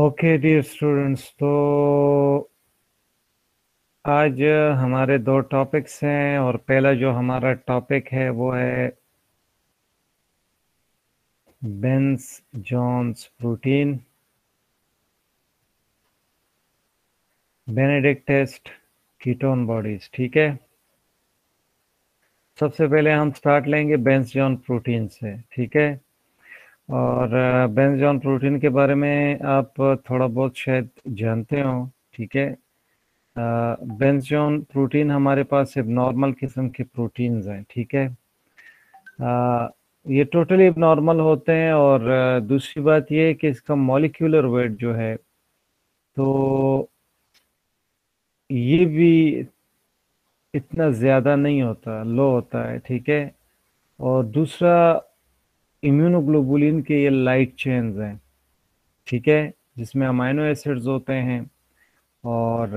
Okay dear students, तो आज हमारे दो टॉपिक्स हैं और पहला जो हमारा टॉपिक है वो है Bence Jones protein, Benedict test, ketone bodies. ठीक है, सबसे पहले हम स्टार्ट लेंगे बेंस जोन प्रोटीन से। ठीक है, और बेंस जोन प्रोटीन के बारे में आप थोड़ा बहुत शायद जानते हो। ठीक है, बेंस जोन प्रोटीन हमारे पास एबनॉर्मल किस्म के प्रोटीन्स हैं। ठीक है, ये टोटली एबनॉर्मल होते हैं। और दूसरी बात ये है कि इसका मॉलिक्यूलर वेट जो है तो ये भी इतना ज़्यादा नहीं होता, लो होता है। ठीक है, और दूसरा इम्यूनोग्लोबुलिन के ये लाइट चेन्स हैं। ठीक है, जिसमें अमाइनो एसिड्स होते हैं और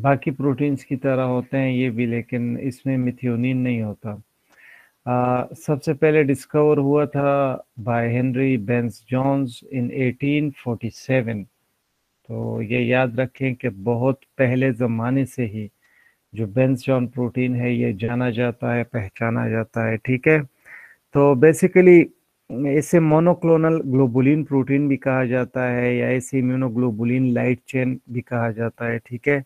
बाकी प्रोटीन्स की तरह होते हैं ये भी, लेकिन इसमें मिथियोनिन नहीं होता। सबसे पहले डिस्कवर हुआ था by Henry Bence Jones in 1847। तो ये याद रखें कि बहुत पहले ज़माने से ही जो बेंस जोन प्रोटीन है ये जाना जाता है, पहचाना जाता है। ठीक है, तो बेसिकली इसे मोनोक्लोनल ग्लोबुलिन प्रोटीन भी कहा जाता है या इसे इम्यूनोग्लोबुलिन लाइट चेन भी कहा जाता है। ठीक है,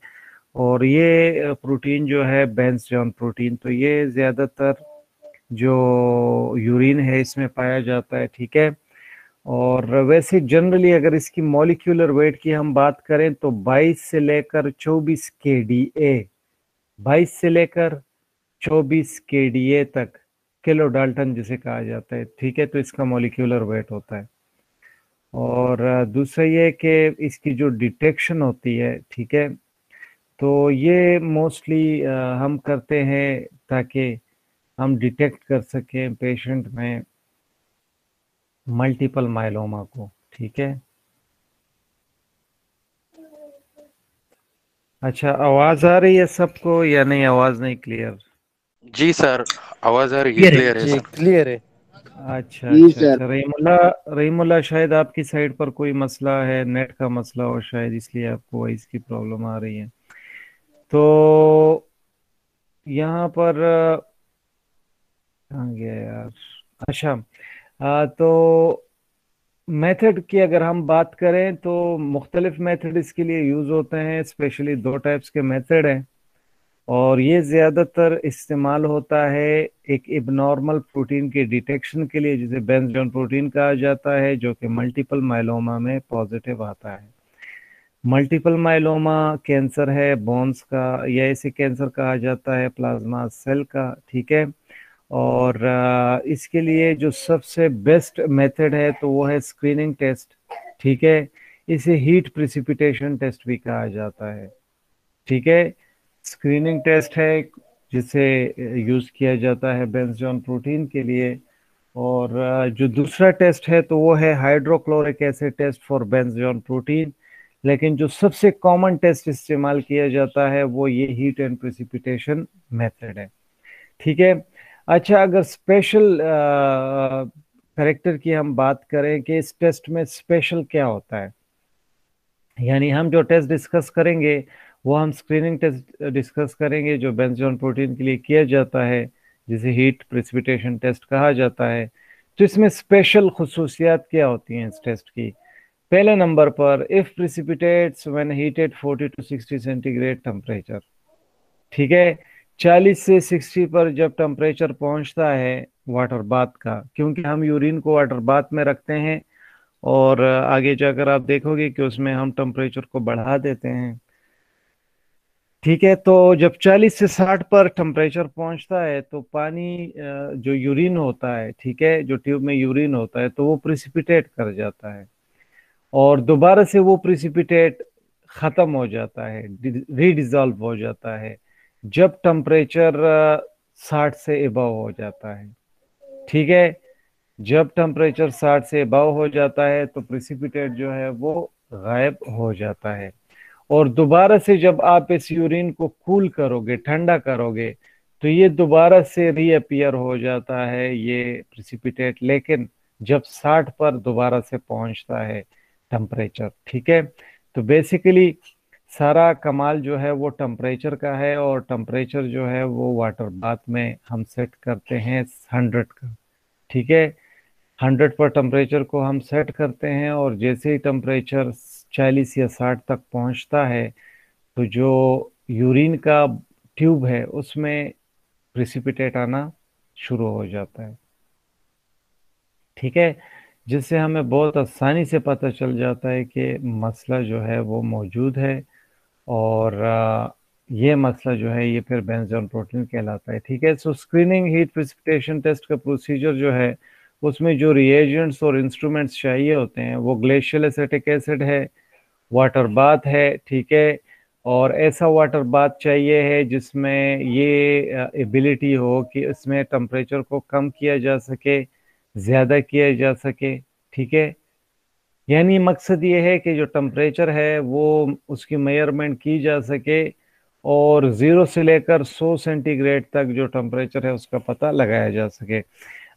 और ये प्रोटीन जो है बेंस जोन प्रोटीन, तो ये ज़्यादातर जो यूरिन है इसमें पाया जाता है। ठीक है, और वैसे जनरली अगर इसकी मॉलिक्यूलर वेट की हम बात करें तो 22 से लेकर 24 KDA, 22 से लेकर 24 KDA तक, किलो डाल्टन जिसे कहा जाता है। ठीक है, तो इसका मॉलिक्यूलर वेट होता है। और दूसरा ये कि इसकी जो डिटेक्शन होती है, ठीक है, तो ये मोस्टली हम करते हैं ताकि हम डिटेक्ट कर सकें पेशेंट में मल्टीपल माइलोमा को। ठीक है, अच्छा, आवाज़ आ रही है सबको या नहीं? आवाज़ नहीं क्लियर? जी सर, आवाज़ आ रही है? क्लियर है, क्लियर है। अच्छा अच्छा, रहीमुल्ला शायद आपकी साइड पर कोई मसला है, नेट का मसला हो शायद, इसलिए आपको वॉइस की प्रॉब्लम आ रही है। तो यहाँ पर कहाँ गया यार? अच्छा, तो मेथड की अगर हम बात करें तो मुख्तलिफ मेथड इसके लिए यूज़ होते हैं। स्पेशली दो टाइप्स के मेथड हैं और ये ज़्यादातर इस्तेमाल होता है एक एबनॉर्मल प्रोटीन के डिटेक्शन के लिए जिसे बेंस जोन प्रोटीन कहा जाता है, जो कि मल्टीपल माइलोमा में पॉजिटिव आता है। मल्टीपल माइलोमा कैंसर है बोन्स का, या इसे कैंसर कहा जाता है प्लाज्मा सेल का। ठीक है, और इसके लिए जो सबसे बेस्ट मेथड है तो वो है स्क्रीनिंग टेस्ट। ठीक है, इसे हीट प्रिसिपिटेशन टेस्ट भी कहा जाता है। ठीक है, स्क्रीनिंग टेस्ट है जिसे यूज़ किया जाता है बेंस जोन प्रोटीन के लिए। और जो दूसरा टेस्ट है तो वो है hydrochloric acid test for Bence Jones protein, लेकिन जो सबसे कॉमन टेस्ट इस्तेमाल किया जाता है वो ये हीट एंड प्रेसिपिटेशन मेथड है। ठीक है, अच्छा, अगर स्पेशल कैरेक्टर की हम बात करें कि इस टेस्ट में स्पेशल क्या होता है, यानी हम जो टेस्ट डिस्कस करेंगे वो हम स्क्रीनिंग टेस्ट डिस्कस करेंगे जो बेंस जोन प्रोटीन के लिए किया जाता है, जिसे हीट प्रेसिपिटेशन टेस्ट कहा जाता है। तो इसमें स्पेशल खसूसियात क्या होती हैं इस टेस्ट की? पहले नंबर पर, if precipitates when heated 40 to 60 centigrade temperature. ठीक है, 40 से 60 पर जब टेम्परेचर पहुंचता है वाटर बाथ का, क्योंकि हम यूरिन को वाटर बाथ में रखते हैं और आगे जाकर आप देखोगे कि उसमें हम टेम्परेचर को बढ़ा देते हैं। ठीक है, तो जब 40 से 60 पर टेम्परेचर पहुंचता है तो पानी जो यूरिन होता है, ठीक है, जो ट्यूब में यूरिन होता है तो वो प्रेसिपिटेट कर जाता है और दोबारा से वो प्रेसिपिटेट ख़त्म हो जाता है, रीडिज़ॉल्व हो जाता है जब टेम्परेचर 60 से अबव हो जाता है। ठीक है, जब टेम्परेचर 60 से अबव हो जाता है तो प्रेसिपिटेट जो है वो गायब हो जाता है। और दोबारा से जब आप इस यूरिन को कूल करोगे, ठंडा करोगे, तो ये दोबारा से रीअपियर हो जाता है ये प्रेसिपिटेट, लेकिन जब 60 पर दोबारा से पहुंचता है टेम्परेचर। ठीक है, तो बेसिकली सारा कमाल जो है वो टेम्परेचर का है, और टेम्परेचर जो है वो वाटर बाथ में हम सेट करते हैं 100 का। ठीक है, 100 पर टेम्परेचर को हम सेट करते हैं, और जैसे ही टेम्परेचर 40 या 60 तक पहुंचता है तो जो यूरिन का ट्यूब है उसमें प्रेसिपिटेट आना शुरू हो जाता है। ठीक है, जिससे हमें बहुत आसानी से पता चल जाता है कि मसला जो है वो मौजूद है, और ये मसला जो है ये फिर बेंस जोन्स प्रोटीन कहलाता है। ठीक है, so screening heat precipitation test का प्रोसीजर जो है उसमें जो रिएजेंट्स और इंस्ट्रूमेंट्स चाहिए होते हैं वो ग्लेशियल एसिटिक एसिड है, वाटर बाथ है। ठीक है, और ऐसा वाटर बाथ चाहिए है जिसमें ये एबिलिटी हो कि इसमें टेम्परेचर को कम किया जा सके, ज़्यादा किया जा सके। ठीक है, यानी मकसद ये है कि जो टेम्परेचर है वो उसकी मेजरमेंट की जा सके और 0 से लेकर 100 सेंटीग्रेड तक जो टेम्परेचर है उसका पता लगाया जा सके।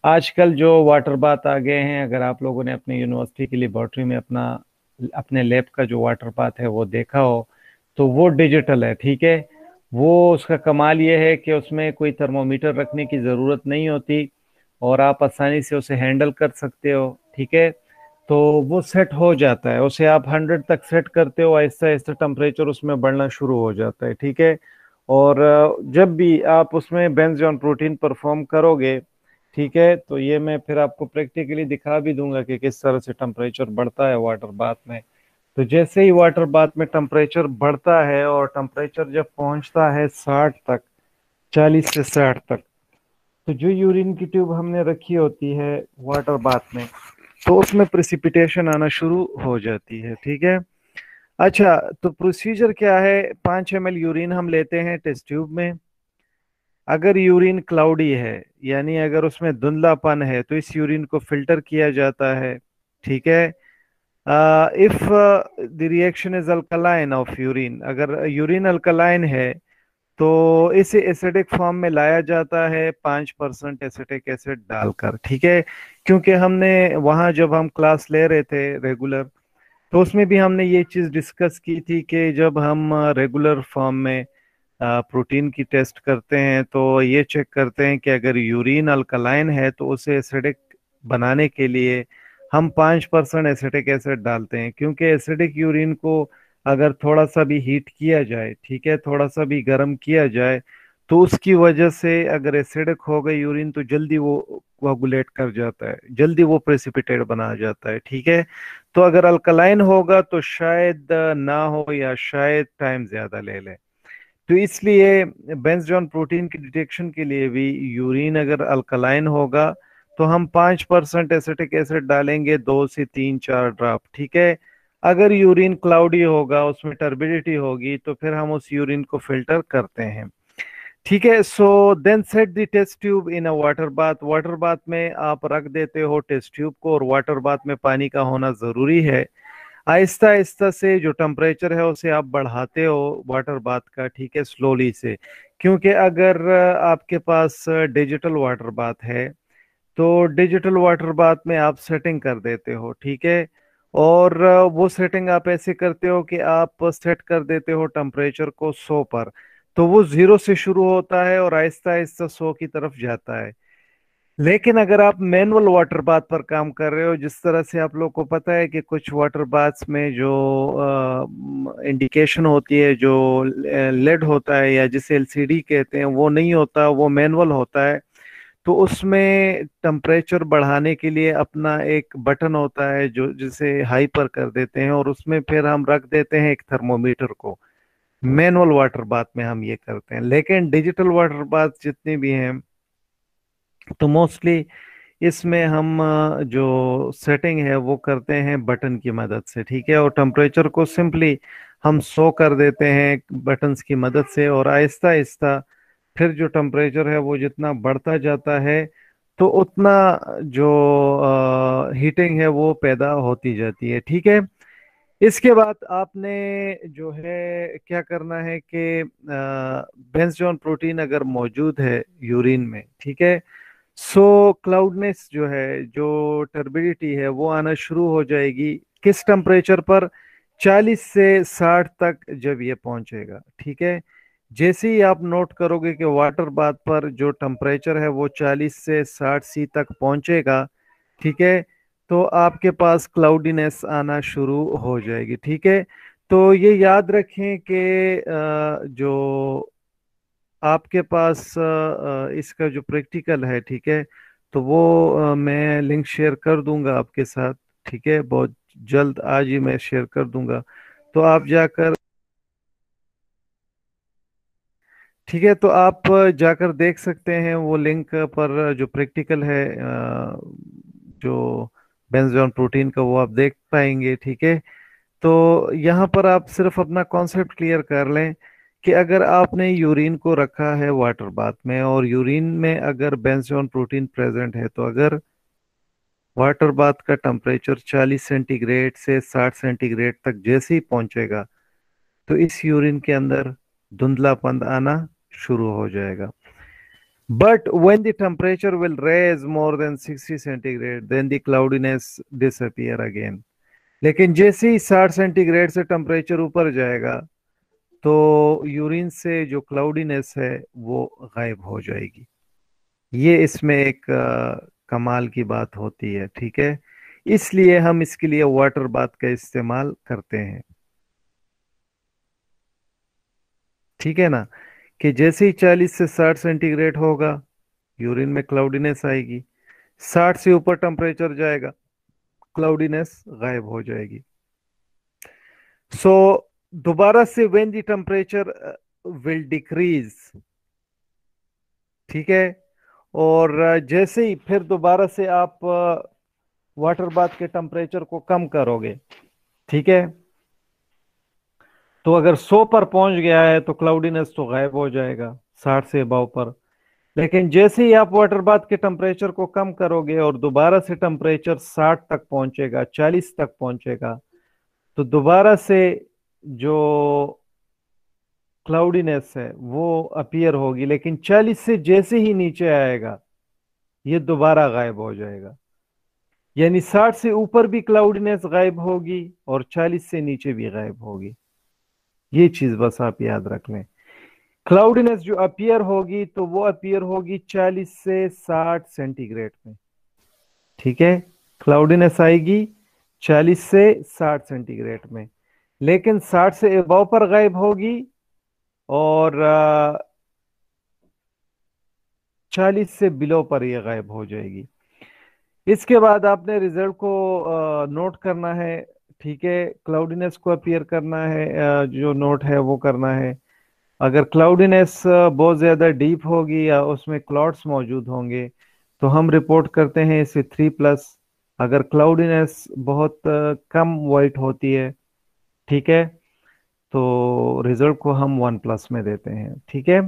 आजकल जो वाटर बाथ आ गए हैं, अगर आप लोगों ने अपनी यूनिवर्सिटी की लेबॉर्ट्री में अपने लैब का जो वाटर बाथ है वो देखा हो तो वो डिजिटल है। ठीक है, वो उसका कमाल ये है कि उसमें कोई थर्मोमीटर रखने की ज़रूरत नहीं होती और आप आसानी से उसे हैंडल कर सकते हो। ठीक है, तो वो सेट हो जाता है, उसे आप 100 तक सेट करते हो, आहिस्ता आहिस्ता टेम्परेचर उसमें बढ़ना शुरू हो जाता है। ठीक है, और जब भी आप उसमें बेंस जोन्स प्रोटीन परफॉर्म करोगे, ठीक है, तो ये मैं फिर आपको प्रैक्टिकली दिखा भी दूंगा कि किस तरह से टेम्परेचर बढ़ता है वाटर बाथ में। तो जैसे ही वाटर बाथ में टेम्परेचर बढ़ता है और टेम्परेचर जब पहुंचता है 60 तक, 40 से 60 तक, तो जो यूरिन की ट्यूब हमने रखी होती है वाटर बाथ में तो उसमें प्रेसिपिटेशन आना शुरू हो जाती है। ठीक है, अच्छा तो प्रोसीजर क्या है। 5 ml यूरिन हम लेते हैं टेस्ट ट्यूब में। अगर यूरिन क्लाउडी है यानी अगर उसमें धुंधलापन है तो इस यूरिन को फिल्टर किया जाता है। ठीक है, if the reaction is alkaline of urine, अगर यूरिन अल्कलाइन है तो इसे एसिडिक फॉर्म में लाया जाता है 5% एसिटिक एसिड डालकर। ठीक है, क्योंकि हमने वहाँ जब हम क्लास ले रहे थे रेगुलर तो उसमें भी हमने ये चीज़ डिस्कस की थी कि जब हम रेगुलर फॉर्म में प्रोटीन की टेस्ट करते हैं तो ये चेक करते हैं कि अगर यूरिन अल्कलाइन है तो उसे एसिडिक बनाने के लिए हम 5% एसिटिक एसिड डालते हैं, क्योंकि एसिडिक यूरिन को अगर थोड़ा सा भी हीट किया जाए, ठीक है, थोड़ा सा भी गर्म किया जाए तो उसकी वजह से अगर एसिडिक हो गई यूरिन तो जल्दी वो कोगुलेट कर जाता है, जल्दी वो प्रेसिपिटेट बना जाता है। ठीक है, तो अगर अल्कलाइन होगा तो शायद ना हो या शायद टाइम ज़्यादा ले लें। तो इसलिए बेंस जोन्स प्रोटीन की डिटेक्शन के लिए भी यूरिन अगर अल्कलाइन होगा तो हम 5% एसिटिक एसिड डालेंगे 2 से 3-4 ड्रॉप। ठीक है, अगर यूरिन क्लाउडी होगा, उसमें टर्बिडिटी होगी, तो फिर हम उस यूरिन को फिल्टर करते हैं। ठीक है, so then set the test tube in a water bath. Water bath में आप रख देते हो टेस्ट ट्यूब को, और वाटर बाथ में पानी का होना ज़रूरी है। आहिस्ता आहिस्ता से जो टेम्परेचर है उसे आप बढ़ाते हो वाटर बाथ का। ठीक है, स्लोली से, क्योंकि अगर आपके पास डिजिटल वाटर बाथ है तो डिजिटल वाटर बाथ में आप सेटिंग कर देते हो। ठीक है, और वो सेटिंग आप ऐसे करते हो कि आप सेट कर देते हो टेम्परेचर को 100 पर, तो वो 0 से शुरू होता है और आहिस्ता आहिस्ता 100 की तरफ जाता है। लेकिन अगर आप मैनुअल वाटर बाथ पर काम कर रहे हो, जिस तरह से आप लोग को पता है कि कुछ वाटर बाथ्स में जो इंडिकेशन होती है, जो लेड होता है या जिसे एलसीडी कहते हैं, वो नहीं होता, वो मैनुअल होता है, तो उसमें टेम्परेचर बढ़ाने के लिए अपना एक बटन होता है जो जिसे हाई पर कर देते हैं, और उसमें फिर हम रख देते हैं एक थर्मोमीटर को। मैनुअल वाटर बाथ में हम ये करते हैं, लेकिन डिजिटल वाटर बाथ जितने भी हैं तो मोस्टली इसमें हम जो सेटिंग है वो करते हैं बटन की मदद से। ठीक है, और टेम्परेचर को सिंपली हम 100 कर देते हैं बटन्स की मदद से, और आहिस्ता आहिस्ता फिर जो टेम्परेचर है वो जितना बढ़ता जाता है तो उतना जो हीटिंग है वो पैदा होती जाती है। ठीक है, इसके बाद आपने जो है क्या करना है कि बेंस जोन्स प्रोटीन अगर मौजूद है यूरिन में, ठीक है, सो क्लाउडनेस जो है, जो टर्बिडिटी है वो आना शुरू हो जाएगी किस टेम्परेचर पर? 40 से 60 तक जब ये पहुंचेगा, ठीक है। जैसे ही आप नोट करोगे कि वाटर बाथ पर जो टेम्परेचर है वो 40 से 60 सी तक पहुंचेगा, ठीक है, तो आपके पास क्लाउडीनेस आना शुरू हो जाएगी, ठीक है। तो ये याद रखें कि जो आपके पास इसका जो प्रैक्टिकल है, ठीक है, तो वो मैं लिंक शेयर कर दूंगा आपके साथ, ठीक है, बहुत जल्द आज ही मैं शेयर कर दूंगा, तो आप जाकर, ठीक है, तो आप जाकर देख सकते हैं वो लिंक पर जो प्रैक्टिकल है जो बेंजोन प्रोटीन का, वो आप देख पाएंगे, ठीक है। तो यहाँ पर आप सिर्फ अपना कॉन्सेप्ट क्लियर कर लें कि अगर आपने यूरिन को रखा है वाटर बाथ में और यूरिन में अगर बेंजोन प्रोटीन प्रेजेंट है, तो अगर वाटर बाथ का टेम्परेचर 40 सेंटीग्रेड से 60 सेंटीग्रेड तक जैसे ही पहुंचेगा, तो इस यूरिन के अंदर धुंधलापन आना शुरू हो जाएगा। But when the temperature will raise more than 60 centigrade then the cloudiness disappear again. लेकिन जैसे ही 60 सेंटीग्रेड से टेम्परेचर ऊपर जाएगा, तो यूरिन से जो क्लाउडीनेस है वो गायब हो जाएगी। ये इसमें एक कमाल की बात होती है, ठीक है, इसलिए हम इसके लिए वाटर बाथ का इस्तेमाल करते हैं, ठीक है ना, कि जैसे ही 40 से 60 सेंटीग्रेड होगा यूरिन में क्लाउडीनेस आएगी, 60 से ऊपर टेम्परेचर जाएगा क्लाउडीनेस गायब हो जाएगी। सो दोबारा से when the temperature will decrease, ठीक है, और जैसे ही फिर दोबारा से आप वाटर बाथ के टेम्परेचर को कम करोगे, ठीक है, तो अगर 100 पर पहुंच गया है तो क्लाउडीनेस तो गायब हो जाएगा 60 से अबव पर। लेकिन जैसे ही आप वाटर बाथ के टेम्परेचर को कम करोगे और दोबारा से टेम्परेचर 60 तक पहुंचेगा, 40 तक पहुंचेगा, तो दोबारा से जो क्लाउडीनेस है वो अपीयर होगी, लेकिन 40 से जैसे ही नीचे आएगा ये दोबारा गायब हो जाएगा। यानी 60 से ऊपर भी क्लाउडीनेस गायब होगी और 40 से नीचे भी गायब होगी। ये चीज बस आप याद रख लें। क्लाउडीनेस जो अपीयर होगी तो वो अपीयर होगी 40 से 60 सेंटीग्रेड में, ठीक है, क्लाउडीनेस आएगी 40 से 60 सेंटीग्रेड में, लेकिन 60 से अबव पर गायब होगी और 40 से बिलो पर यह गायब हो जाएगी। इसके बाद आपने रिजल्ट को नोट करना है, ठीक है, क्लाउडीनेस को अपीयर करना है, जो नोट है वो करना है। अगर क्लाउडीनेस बहुत ज़्यादा डीप होगी या उसमें क्लॉट्स मौजूद होंगे तो हम रिपोर्ट करते हैं इसे 3+। अगर क्लाउडीनेस बहुत कम वाइट होती है, ठीक है, तो रिजल्ट को हम 1+ में देते हैं, ठीक है।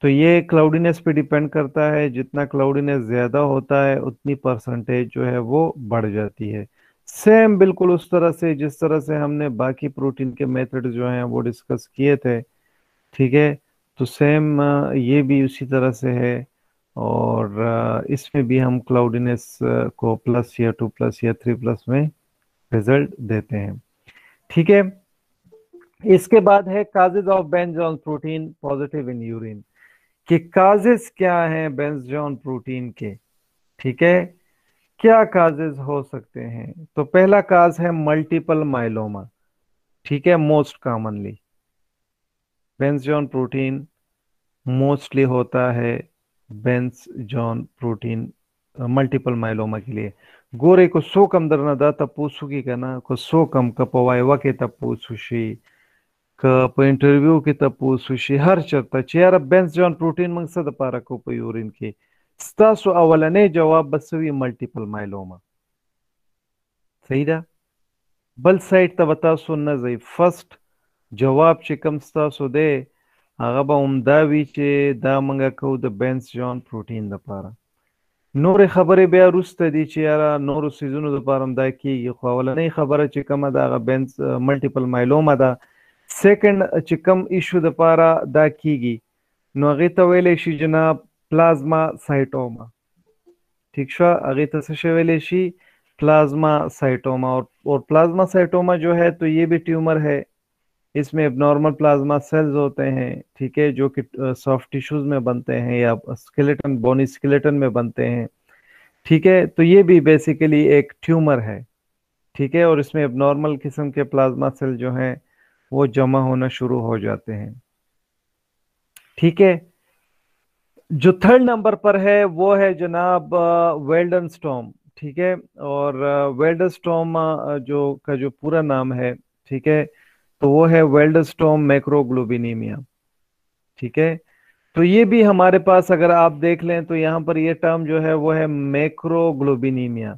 तो ये क्लाउडीनेस पे डिपेंड करता है, जितना क्लाउडीनेस ज़्यादा होता है उतनी परसेंटेज जो है वो बढ़ जाती है। सेम बिल्कुल उस तरह से जिस तरह से हमने बाकी प्रोटीन के मेथड जो हैं वो डिस्कस किए थे, ठीक है, तो सेम ये भी उसी तरह से है। और इसमें भी हम क्लाउडीनेस को +या 2+ या 3+ में रिजल्ट देते हैं, ठीक है। इसके बाद है causes of Bence Jones protein positive in urine, कि काजेज क्या हैं बेंज जोन प्रोटीन के, ठीक है, क्या काजेज हो सकते हैं। तो पहला काज है मल्टीपल माइलोमा, ठीक है, most commonly Bence Jones protein mostly होता है Bence Jones protein multiple myeloma के लिए। गोरे को सो कम दरनदा तपूसु की कहना को सो कम कपवायवा के तपूसुशी इंटरव्यू की तपूसुशी हर चर्ता चेयर बेंस जॉन प्रोटीन मंगसद पारक यूरिन की स्तासो अवलने जवाब बसवी मल्टीपल माइलोमा सही ना बल साइड तबता सुनना जई फर्स्ट जवाब चिकम स्तासो दे आगाबा उमदावी चे दा मंगा को द बेंस जॉन प्रोटीन द पारा नोर खबरें बया रुस्त दी चेयर नोर सीजन द पारम दा की अवलने खबर चिकम दा बेंस मल्टीपल माइलोमा दा सेकंड چې کوم ایشू د پاره دا کیږي نو هغه ته ویلې شي جناب प्लाज्मा साइटोमा, ठीक شه, هغه ته څه ویلې شي प्लाज्मा साइटोमा, और प्लाज्मा साइटोमा जो है तो ये भी ट्यूमर है, इसमें एब्नॉर्मल प्लाज्मा सेल्स होते हैं, ठीक है, जो कि सॉफ्ट टिश्यूज में बनते हैं या स्केलेटन, बोनी स्केलेटन में बनते हैं, ठीक है। तो ये भी बेसिकली एक ट्यूमर है, ठीक है, और इसमें एब्नॉर्मल किस्म के प्लाज्मा सेल जो हैं वो जमा होना शुरू हो जाते हैं, ठीक है। जो थर्ड नंबर पर है वो है जनाब वेल्डनस्टॉर्म, ठीक है, और वेल्डनस्टॉर्म जो पूरा नाम है, ठीक है, तो वो है वाल्डेनस्ट्रॉम मैक्रोग्लोबुलिनेमिया, ठीक है। तो ये भी हमारे पास अगर आप देख लें तो यहाँ पर ये टर्म जो है वो है मैक्रोग्लोबुलिनेमिया,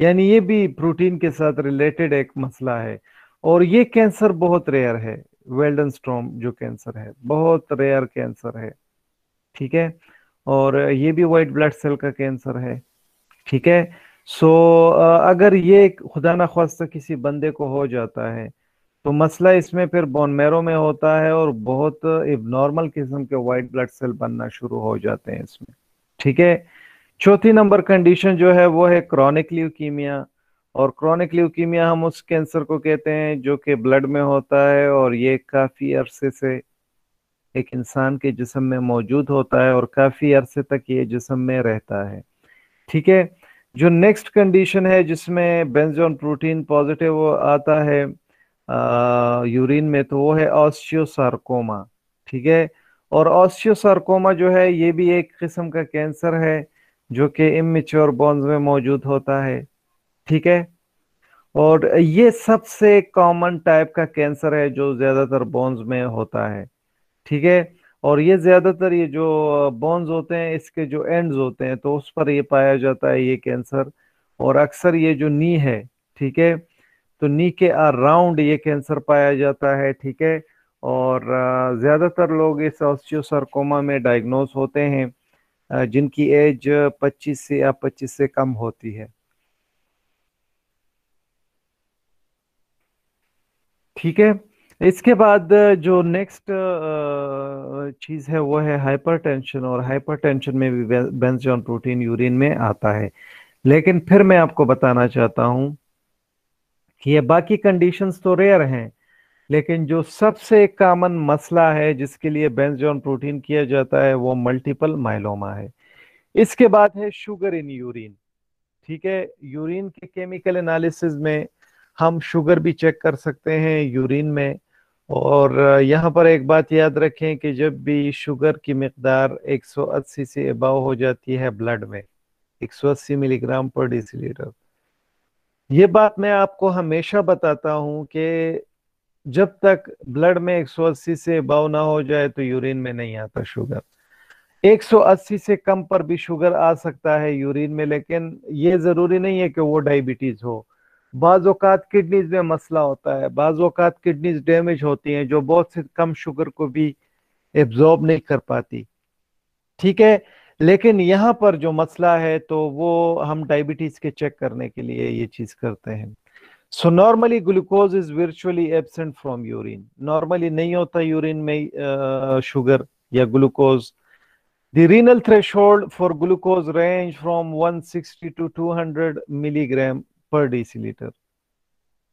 यानी ये भी प्रोटीन के साथ रिलेटेड एक मसला है, और ये कैंसर बहुत रेयर है, वाल्डेनस्ट्रॉम जो कैंसर है बहुत रेयर कैंसर है, ठीक है, और ये भी व्हाइट ब्लड सेल का कैंसर है, ठीक है। सो अगर ये खुदा ना ख्वास्ता किसी बंदे को हो जाता है तो मसला इसमें फिर बोन मैरो में होता है और बहुत एबनॉर्मल किस्म के वाइट ब्लड सेल बनना शुरू हो जाते हैं इसमें, ठीक है। चौथी नंबर कंडीशन जो है वो है क्रॉनिक ल्यूकीमिया, और क्रॉनिक ल्यूकीमिया हम उस कैंसर को कहते हैं जो कि ब्लड में होता है और ये काफ़ी अरसे से एक इंसान के जिस्म में मौजूद होता है और काफ़ी अरसे तक ये जिस्म में रहता है, ठीक है। जो नेक्स्ट कंडीशन है जिसमें बेंजोन प्रोटीन पॉजिटिव आता है यूरिन में, तो वो है ऑस्टियोसार्कोमा, ठीक है, और ऑस्टियोसार्कोमा जो है ये भी एक किस्म का कैंसर है जो कि इमेच्योर बोन्स में मौजूद होता है, ठीक है, और ये सबसे कॉमन टाइप का कैंसर है जो ज़्यादातर बोन्स में होता है, ठीक है, और ये ज़्यादातर ये जो बोन्स होते हैं इसके जो एंड्स होते हैं तो उस पर ये पाया जाता है ये कैंसर, और अक्सर ये जो नी है, ठीक है, तो नी के अराउंड ये कैंसर पाया जाता है, ठीक है, और ज़्यादातर लोग इस ऑस्टियोसार्कोमा में डायग्नोज होते हैं जिनकी एज 25 से कम होती है, ठीक है। इसके बाद जो नेक्स्ट चीज़ है वो है हाइपरटेंशन, और हाइपरटेंशन में भी बेंस जॉन प्रोटीन यूरिन में आता है, लेकिन फिर मैं आपको बताना चाहता हूँ कि ये बाकी कंडीशंस तो रेयर हैं, लेकिन जो सबसे कॉमन मसला है जिसके लिए बेंस जॉन प्रोटीन किया जाता है वो मल्टीपल माइलोमा है। इसके बाद है शुगर इन यूरिन, ठीक है, यूरिन के केमिकल एनालिसिस में हम शुगर भी चेक कर सकते हैं यूरिन में, और यहाँ पर एक बात याद रखें कि जब भी शुगर की मकदार 180 से अबव हो जाती है ब्लड में, 180 मिलीग्राम पर डिसीलीटर, ये बात मैं आपको हमेशा बताता हूं कि जब तक ब्लड में 180 से अबव ना हो जाए तो यूरिन में नहीं आता शुगर। 180 से कम पर भी शुगर आ सकता है यूरिन में, लेकिन ये ज़रूरी नहीं है कि वो डायबिटीज़ हो। बाज़ औक़ात किडनीज़ में मसला होता है, बाज़ औक़ात किडनीज़ डैमेज होती हैं जो बहुत से कम शुगर को भी एब्जॉर्ब नहीं कर पाती, ठीक है, लेकिन यहाँ पर जो मसला है तो वो हम डायबिटीज के चेक करने के लिए ये चीज करते हैं। So normally glucose is virtually absent from urine, normally नहीं होता यूरिन में शुगर या glucose. The renal threshold for glucose range from 160 to 200 milligram per decilitre.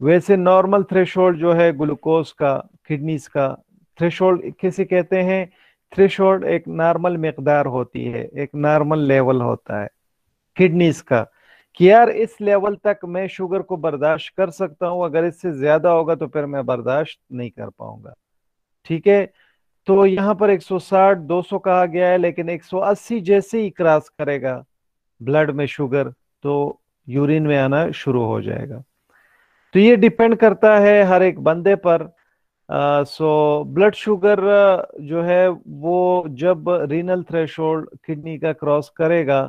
वैसे नॉर्मल थ्रेशोल्ड जो है ग्लूकोज का, किडनीज का थ्रेशोल्ड किसे कहते हैं? थ्रेशोल्ड एक नॉर्मल मकदार होती है, एक नॉर्मल लेवल होता है किडनीज का कि यार इस लेवल तक मैं शुगर को बर्दाश्त कर सकता हूँ, अगर इससे ज्यादा होगा तो फिर मैं बर्दाश्त नहीं कर पाऊंगा, ठीक है। तो यहाँ पर 160 200 कहा गया है, लेकिन 180 जैसे ही क्रॉस करेगा ब्लड में शुगर तो यूरिन में आना शुरू हो जाएगा। तो ये डिपेंड करता है हर एक बंदे पर। सो ब्लड शुगर जो है वो जब रीनल थ्रेशोल्ड किडनी का क्रॉस करेगा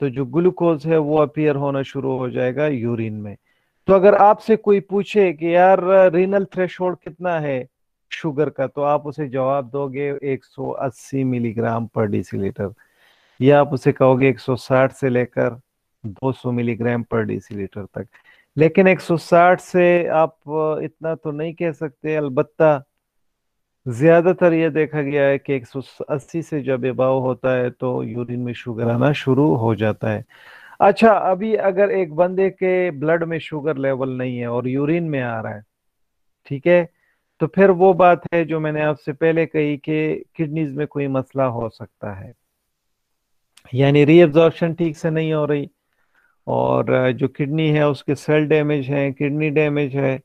तो जो ग्लूकोज है वो अपीयर होना शुरू हो जाएगा यूरिन में। तो अगर आपसे कोई पूछे कि यार रीनल थ्रेशोल्ड कितना है शुगर का, तो आप उसे जवाब दोगे 180 मिलीग्राम पर डेसीलीटर, या आप उसे कहोगे 160 से लेकर 200 मिलीग्राम पर डेसीलीटर तक, लेकिन 160 से आप इतना तो नहीं कह सकते। अलबत्ता ज़्यादातर ये देखा गया है कि 180 से जब अबाव होता है तो यूरिन में शुगर आना शुरू हो जाता है। अच्छा, अभी अगर एक बंदे के ब्लड में शुगर लेवल नहीं है और यूरिन में आ रहा है, ठीक है, तो फिर वो बात है जो मैंने आपसे पहले कही कि किडनीज में कोई मसला हो सकता है, यानी रीअब्जॉर्प्शन ठीक से नहीं हो रही और जो किडनी है उसके सेल डैमेज है, किडनी डैमेज है,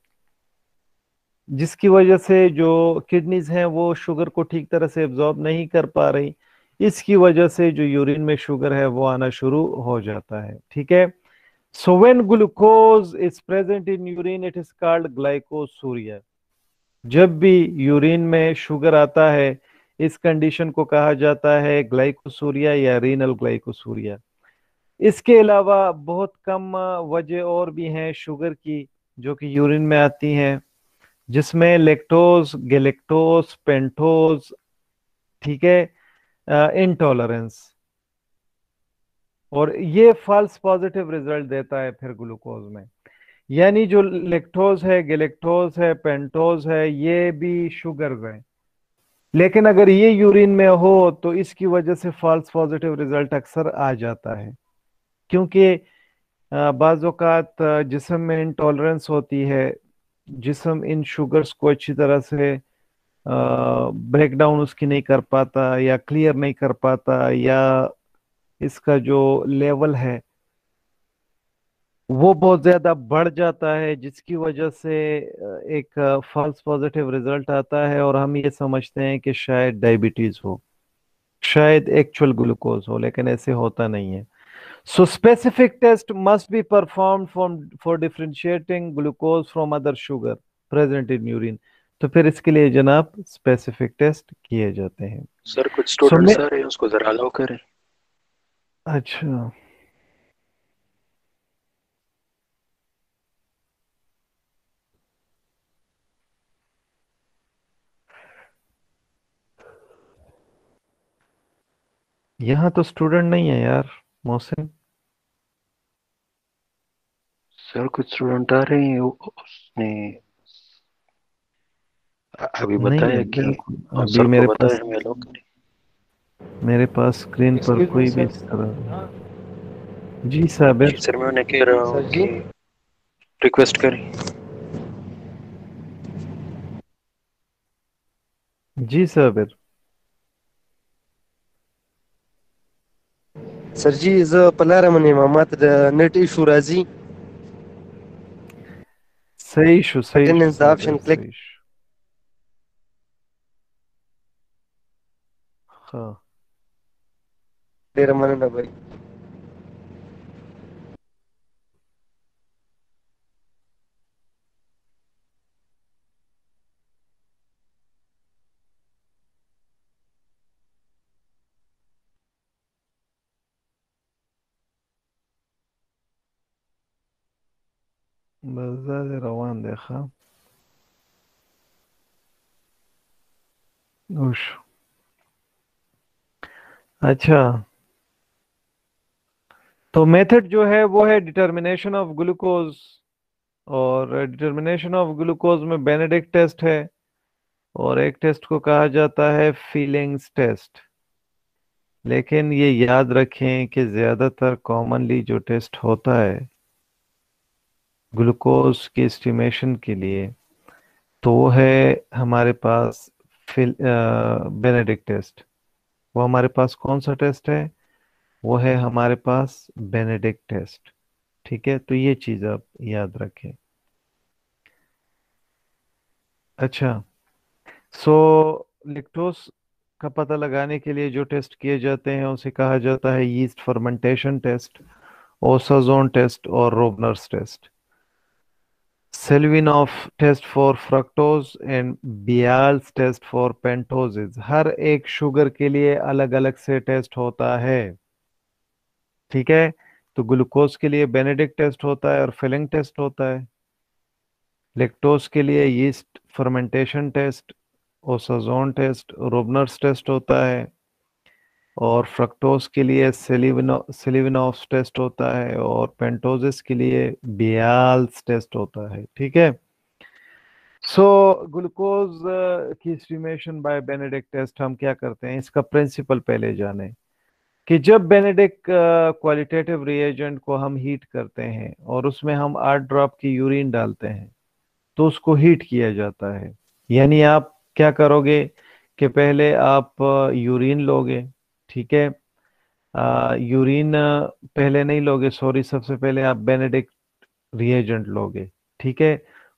जिसकी वजह से जो किडनीज हैं वो शुगर को ठीक तरह से एब्जॉर्ब नहीं कर पा रही, इसकी वजह से जो यूरिन में शुगर है वो आना शुरू हो जाता है, ठीक है। So when glucose is present in urine it is called glycosuria. जब भी यूरिन में शुगर आता है इस कंडीशन को कहा जाता है ग्लाइकोसूरिया या रीनल ग्लाइकोसूरिया। इसके अलावा बहुत कम वजह और भी हैं शुगर की जो कि यूरिन में आती हैं, जिसमें लैक्टोज, गैलेक्टोज, पेंटोज, ठीक है, इंटॉलरेंस, और ये फॉल्स पॉजिटिव रिजल्ट देता है फिर ग्लूकोज में। यानी जो लैक्टोज है, गैलेक्टोज है, पेंटोज है, ये भी शुगर्स हैं, लेकिन अगर ये यूरिन में हो तो इसकी वजह से फॉल्स पॉजिटिव रिजल्ट अक्सर आ जाता है, क्योंकि बाज़ औक़ात जिस्म में इंटॉलरेंस होती है, जिस्म इन शुगर्स को अच्छी तरह से ब्रेक डाउन उसकी नहीं कर पाता या क्लियर नहीं कर पाता, या इसका जो लेवल है वो बहुत ज़्यादा बढ़ जाता है, जिसकी वजह से एक फॉल्स पॉजिटिव रिजल्ट आता है और हम ये समझते हैं कि शायद डायबिटीज़ हो, शायद एक्चुअल ग्लूकोज हो, लेकिन ऐसे होता नहीं है। So specific test must be performed for differentiating glucose from other sugar present in urine. तो फिर इसके लिए जनाब specific test किए जाते हैं। सर कुछ स्टूडेंट सर हैं उसको जरा अलाउ करें। अच्छा, यहाँ तो स्टूडेंट नहीं है यार मौसम। सर कुछ स्टूडेंट आ रहे हैं, उसने अभी बताया कि अभी मेरे पास स्क्रीन पर कोई भी इस तरह। जी साहब, सर मैं उन्हें कह रहा हूँ कि रिक्वेस्ट करें। जी साहब, सर जी ज पलारमने मामात नेट इशू राजी सही इशू सही अटेंडेंस ऑप्शन क्लिक। हां तेरा मन ना भाई। बज़ार रवान देखा उश। अच्छा, तो मेथड जो है वो है डिटर्मिनेशन ऑफ ग्लूकोज, और डिटर्मिनेशन ऑफ ग्लूकोज में बेनेडिक्ट टेस्ट है और एक टेस्ट को कहा जाता है फीलिंग्स टेस्ट। लेकिन ये याद रखें कि ज़्यादातर कॉमनली जो टेस्ट होता है ग्लूकोज के एस्टिमेशन के लिए तो वो है हमारे पास बेनेडिक्ट टेस्ट। वो हमारे पास कौन सा टेस्ट है? वो है हमारे पास बेनेडिक्ट टेस्ट, ठीक है। तो ये चीज़ आप याद रखें। अच्छा, सो लैक्टोज का पता लगाने के लिए जो टेस्ट किए जाते हैं उसे कहा जाता है yeast fermentation test, osazone test और Rubner's test. Seliwanoff test for fructose and Bial's test for pentoses. हर एक शुगर के लिए अलग अलग से टेस्ट होता है, ठीक है। तो ग्लूकोज के लिए बेनेडिक्ट टेस्ट होता है और फिलिंग टेस्ट होता है। लैक्टोज के लिए yeast fermentation test, osazone test, Rubner's test होता है, और फ्रक्टोज के लिए सेलिविनॉफ टेस्ट होता है और पेंटोजेस के लिए बियाल्स टेस्ट होता है, ठीक है। सो ग्लूकोज की एस्टिमेशन बाय बेनेडिक्ट टेस्ट हम क्या करते हैं, इसका प्रिंसिपल पहले जाने। कि जब बेनेडिक्ट क्वालिटेटिव रिएजेंट को हम हीट करते हैं और उसमें हम 8 ड्रॉप की यूरिन डालते हैं तो उसको हीट किया जाता है। यानी आप क्या करोगे कि पहले आप यूरिन लोगे, ठीक है, यूरिन पहले नहीं लोगे, सॉरी, सबसे पहले आप बेनेडिक्ट रिएजेंट लोगे, ठीक है।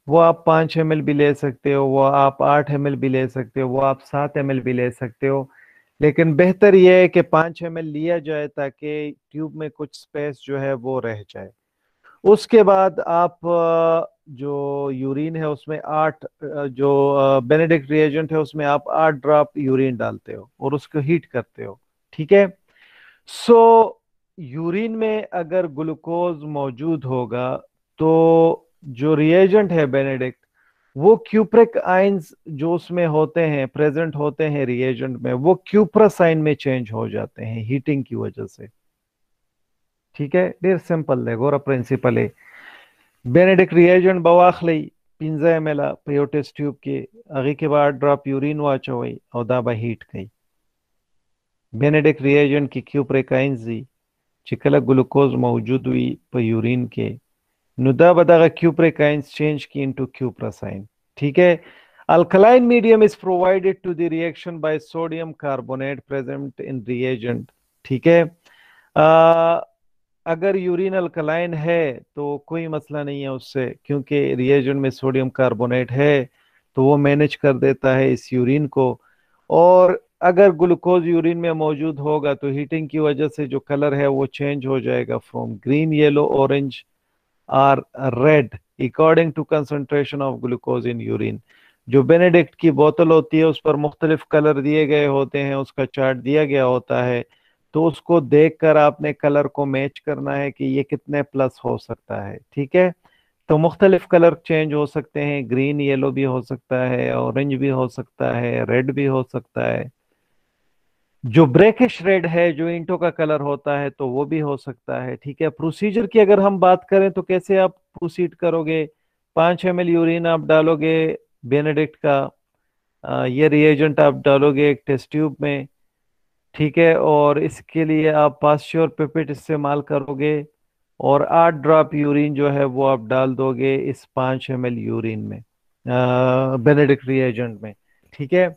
वो आप 5 ml भी ले सकते हो, वो आप 8 ml भी ले सकते हो, वो आप 7 ml भी ले सकते हो, लेकिन बेहतर यह है कि 5 ml लिया जाए ताकि ट्यूब में कुछ स्पेस जो है वो रह जाए। उसके बाद आप जो यूरिन है उसमें 8, जो बेनेडिक्ट रिएजेंट है उसमें आप 8 ड्रॉप यूरिन डालते हो और उसको हीट करते हो, ठीक है। सो यूरिन में अगर ग्लूकोज मौजूद होगा तो जो रिएजेंट है बेनेडिक्ट, वो क्यूप्रिक आइंस जो उसमें होते हैं, प्रेजेंट होते हैं रिएजेंट में, वो क्यूप्रस आइन में चेंज हो जाते हैं हीटिंग की वजह से, ठीक है। डेर सिंपल है, गोरा प्रिंसिपल है। बेनेडिक्ट रिएजेंट बवाखली 15 ml प्योटेस्ट ट्यूब के अगे के बाद ड्रॉप यूरिन वाच हुई और दाबा हीट गई। बेनेडिक्ट रिएजेंट की क्यूप्रिक आइंस जी चिकला ग्लूकोज मौजूद हुई पर यूरिन के नुदा बदागा क्यूप्रिक आइंस चेंज की इनटू क्यूप्रस आइन, ठीक है। Alkaline medium is provided to the reaction by sodium carbonate present in reagent, ठीक है। अगर यूरिन अल्कलाइन है तो कोई मसला नहीं है उससे, क्योंकि रिएजेंट में सोडियम कार्बोनेट है तो वो मैनेज कर देता है इस यूरिन को। और अगर ग्लूकोज यूरिन में मौजूद होगा तो हीटिंग की वजह से जो कलर है वो चेंज हो जाएगा from green, yellow, orange or red according to concentration of glucose in urine. जो बेनेडिक्ट की बोतल होती है उस पर मुख्तलिफ कलर दिए गए होते हैं, उसका चार्ट दिया गया होता है, तो उसको देखकर आपने कलर को मैच करना है कि ये कितने प्लस हो सकता है, ठीक है। तो मुख्तलिफ कलर चेंज हो सकते हैं, ग्रीन येलो भी हो सकता है, ऑरेंज भी हो सकता है, रेड भी हो सकता है, जो ब्रेकिश रेड है जो इंटो का कलर होता है तो वो भी हो सकता है, ठीक है। प्रोसीजर की अगर हम बात करें तो कैसे आप प्रोसीड करोगे, 5 ml यूरिन आप डालोगे बेनेडिक्ट का, ये रिएजेंट आप डालोगे एक टेस्ट ट्यूब में, ठीक है, और इसके लिए आप पाश्चर पिपेट इस्तेमाल करोगे और 8 ड्रॉप यूरिन जो है वो आप डाल दोगे इस 5 ml यूरिन में, बेनेडिक्ट रिएजेंट में, ठीक है।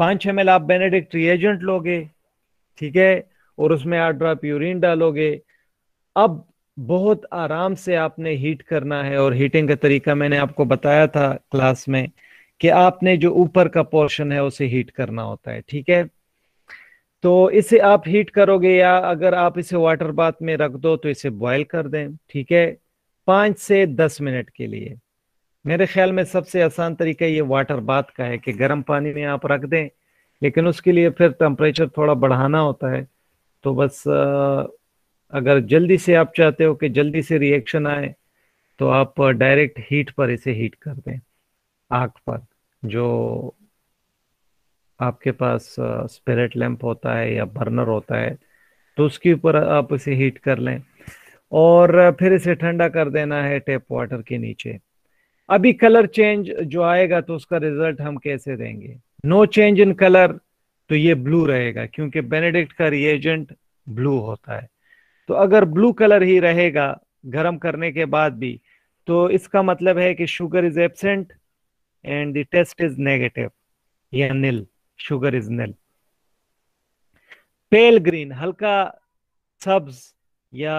5 ml आप बेनेडिक्ट रिएजेंट लोगे, ठीक है, और उसमें 8 ड्रॉप यूरिन डालोगे। अब बहुत आराम से आपने हीट करना है और हीटिंग का तरीका मैंने आपको बताया था क्लास में कि आपने जो ऊपर का पोर्शन है उसे हीट करना होता है, ठीक है। तो इसे आप हीट करोगे या अगर आप इसे वाटर बाथ में रख दो तो इसे बॉयल कर दें, ठीक है, 5 से 10 मिनट के लिए। मेरे ख्याल में सबसे आसान तरीका ये वाटर बाथ का है कि गर्म पानी में आप रख दें, लेकिन उसके लिए फिर टेम्परेचर थोड़ा बढ़ाना होता है। तो बस अगर जल्दी से आप चाहते हो कि जल्दी से रिएक्शन आए तो आप डायरेक्ट हीट पर इसे हीट कर दें, आग पर, जो आपके पास स्पिरिट लैंप होता है या बर्नर होता है तो उसके ऊपर आप इसे हीट कर लें और फिर इसे ठंडा कर देना है टैप वाटर के नीचे। अभी कलर चेंज जो आएगा तो उसका रिजल्ट हम कैसे देंगे, नो चेंज इन कलर, तो ये ब्लू रहेगा क्योंकि बेनेडिक्ट का रिएजेंट ब्लू होता है। तो अगर ब्लू कलर ही रहेगा गर्म करने के बाद भी तो इसका मतलब है कि sugar is absent and the test is negative या nil, sugar is nil. Pale green, हल्का सब्ज या